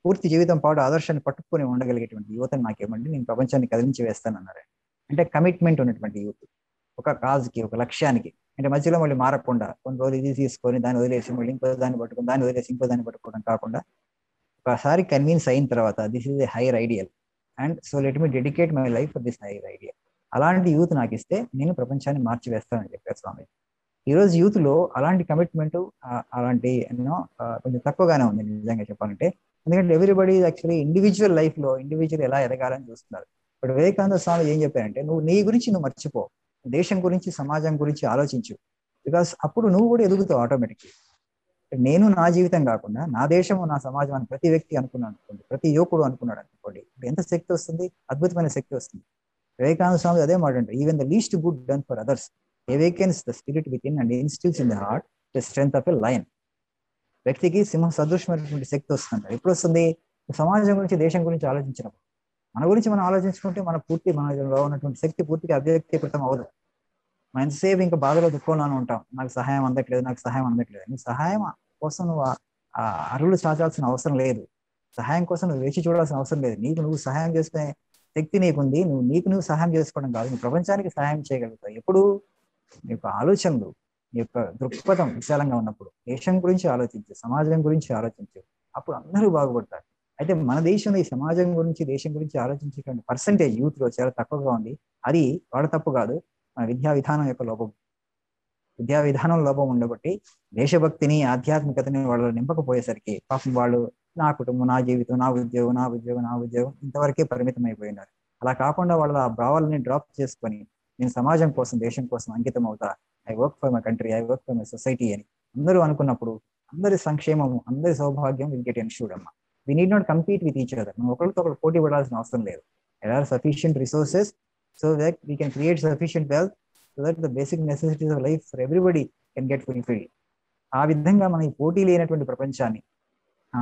పూర్తి జీవితం పాటు ఆదర్శాన్ని పట్టుకుని ఉండగలిగేటువంటి యువతను నాకు ఇవ్వండి, నేను ప్రపంచాన్ని కదిలించి వేస్తాను అన్నారు. అంటే కమిట్మెంట్ ఉన్నటువంటి యూత్, ఒక కాజ్కి, ఒక లక్ష్యానికి, అంటే మధ్యలో మళ్ళీ మారకుండా కొన్ని రోజులు ఇది తీసుకొని దాన్ని వదిలేసి మళ్ళీ ఇంకో దాన్ని పట్టుకొని, దాన్ని వదిలేసి ఇంకో దాన్ని పట్టుకోవడం కాకుండా, ఒకసారి కన్విన్స్ అయిన తర్వాత this is a higher ideal and so let me dedicate my life for this higher ideal, అలాంటి యూత్ నాకు ఇస్తే నేను ప్రపంచాన్ని మార్చివేస్తానని చెప్పారు స్వామి. ఈరోజు యూత్లో అలాంటి కమిట్మెంట్, అలాంటి ఎన్నో కొంచెం తక్కువగానే ఉంది నిజంగా చెప్పాలంటే. ఎందుకంటే ఎవ్రీబడి యాక్చువల్లీ ఇండివిజువల్ లైఫ్లో ఇండివిజువల్ ఎలా ఎదగాలని చూస్తున్నారు. ఇప్పుడు వివేకానంద స్వామి ఏం చెప్పారంటే, నువ్వు నీ గురించి నువ్వు మర్చిపో, దేశం గురించి సమాజం గురించి ఆలోచించు, బికాస్ అప్పుడు నువ్వు కూడా ఎదుగుతావు ఆటోమేటిక్గా. నేను నా జీవితం కాకుండా నా దేశము నా సమాజం అని ప్రతి వ్యక్తి అనుకున్నాను అనుకోండి, ప్రతి యువకుడు అనుకున్నాడు అనుకోండి, ఎంత శక్తి వస్తుంది, అద్భుతమైన శక్తి వస్తుంది. వివేకానంద స్వామి అదే మాట అంటే, even the least good done for others awakens the spirit within and instills in the heart the strength of a lion. వ్యక్తికి సింహ సదృశ్యమైనటువంటి శక్తి వస్తుంది. ఎప్పుడు వస్తుంది? సమాజం గురించి దేశం గురించి ఆలోచించినప్పుడు. మన గురించి మనం ఆలోచించుకుంటే మన పూర్తి మనలో ఉన్నటువంటి శక్తి పూర్తిగా అవ్యక్తీకృతం అవ్వదు. మనం ఎంతసేపు ఇంకా బాధలో దుఃఖంలోనే ఉంటాం, నాకు సహాయం అందట్లేదు, నాకు సహాయం అందట్లేదు. నీ సహాయం కోసం నువ్వు అరువులు చాచాల్సిన అవసరం లేదు, సహాయం కోసం నువ్వు వేచి చూడాల్సిన అవసరం లేదు. నీకు నువ్వు సహాయం చేసుకునే శక్తి నీకుంది. నువ్వు నీకు నువ్వు సహాయం చేసుకోవడం కాదు, నువ్వు ప్రపంచానికి సహాయం చేయగలుగుతావు ఎప్పుడు నీ యొక్క ఆలోచనలు, నీ యొక్క దృక్పథం విశాలంగా ఉన్నప్పుడు. దేశం గురించి ఆలోచించు, సమాజం గురించి ఆలోచించు, అప్పుడు అందరూ బాగుపడతారు. అయితే మన దేశంలో ఈ సమాజం గురించి దేశం గురించి ఆలోచించేటువంటి పర్సంటేజ్ యూత్లో చాలా తక్కువగా ఉంది. అది వాళ్ళ తప్పు కాదు, మన విద్యా విధానం యొక్క లోపం. విద్యా విధానం లోపం ఉండబట్టి దేశభక్తిని ఆధ్యాత్మికతని వాళ్ళు నింపకపోయేసరికి పాపం వాళ్ళు నా కుటుంబం, నా జీవితం, నా ఉద్యోగం, నా ఉద్యోగం, నా ఉద్యోగం ఇంతవరకే పరిమితం అయిపోయినారు. అలా కాకుండా వాళ్ళ ఆ భావాలని డ్రాప్ చేసుకొని నేను సమాజం కోసం దేశం కోసం అంకితం అవుతా, I work for my country, I work for my society అని అందరూ అనుకున్నప్పుడు అందరి సంక్షేమము, అందరి సౌభాగ్యం విల్ గెట్ ఎన్ష్యూర్డ్ అమ్మా. We need not compete with each other. మనం ఒకరితో ఒకరు పోటీ పడాల్సిన అవసరం లేదు. There are sufficient resources so that we can create sufficient wealth so that the basic necessities of life for everybody can get fulfilled. ఆ విధంగా మనం ఈ పోటీ లేనటువంటి ప్రపంచాన్ని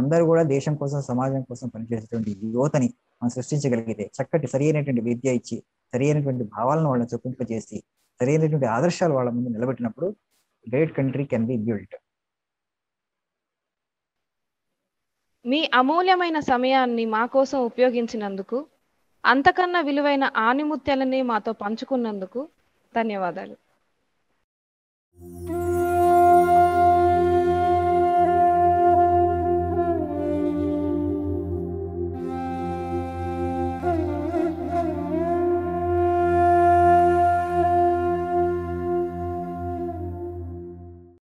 అందరూ కూడా దేశం కోసం సమాజం కోసం పనిచేసేటువంటి యువతని మనం సృష్టించగలిగితే, చక్కటి సరి అయినటువంటి విద్య ఇచ్చి, సరి అయినటువంటి భావాలను వాళ్ళని చొప్పింపజేసి, సరి అయినటువంటి ఆదర్శాలు వాళ్ళ ముందు నిలబెట్టినప్పుడు great country can be built. మీ అమూల్యమైన సమయాన్ని మా కోసం ఉపయోగించినందుకు, అంతకన్నా విలువైన ఆణిముత్యాలని మాతో పంచుకున్నందుకు ధన్యవాదాలు.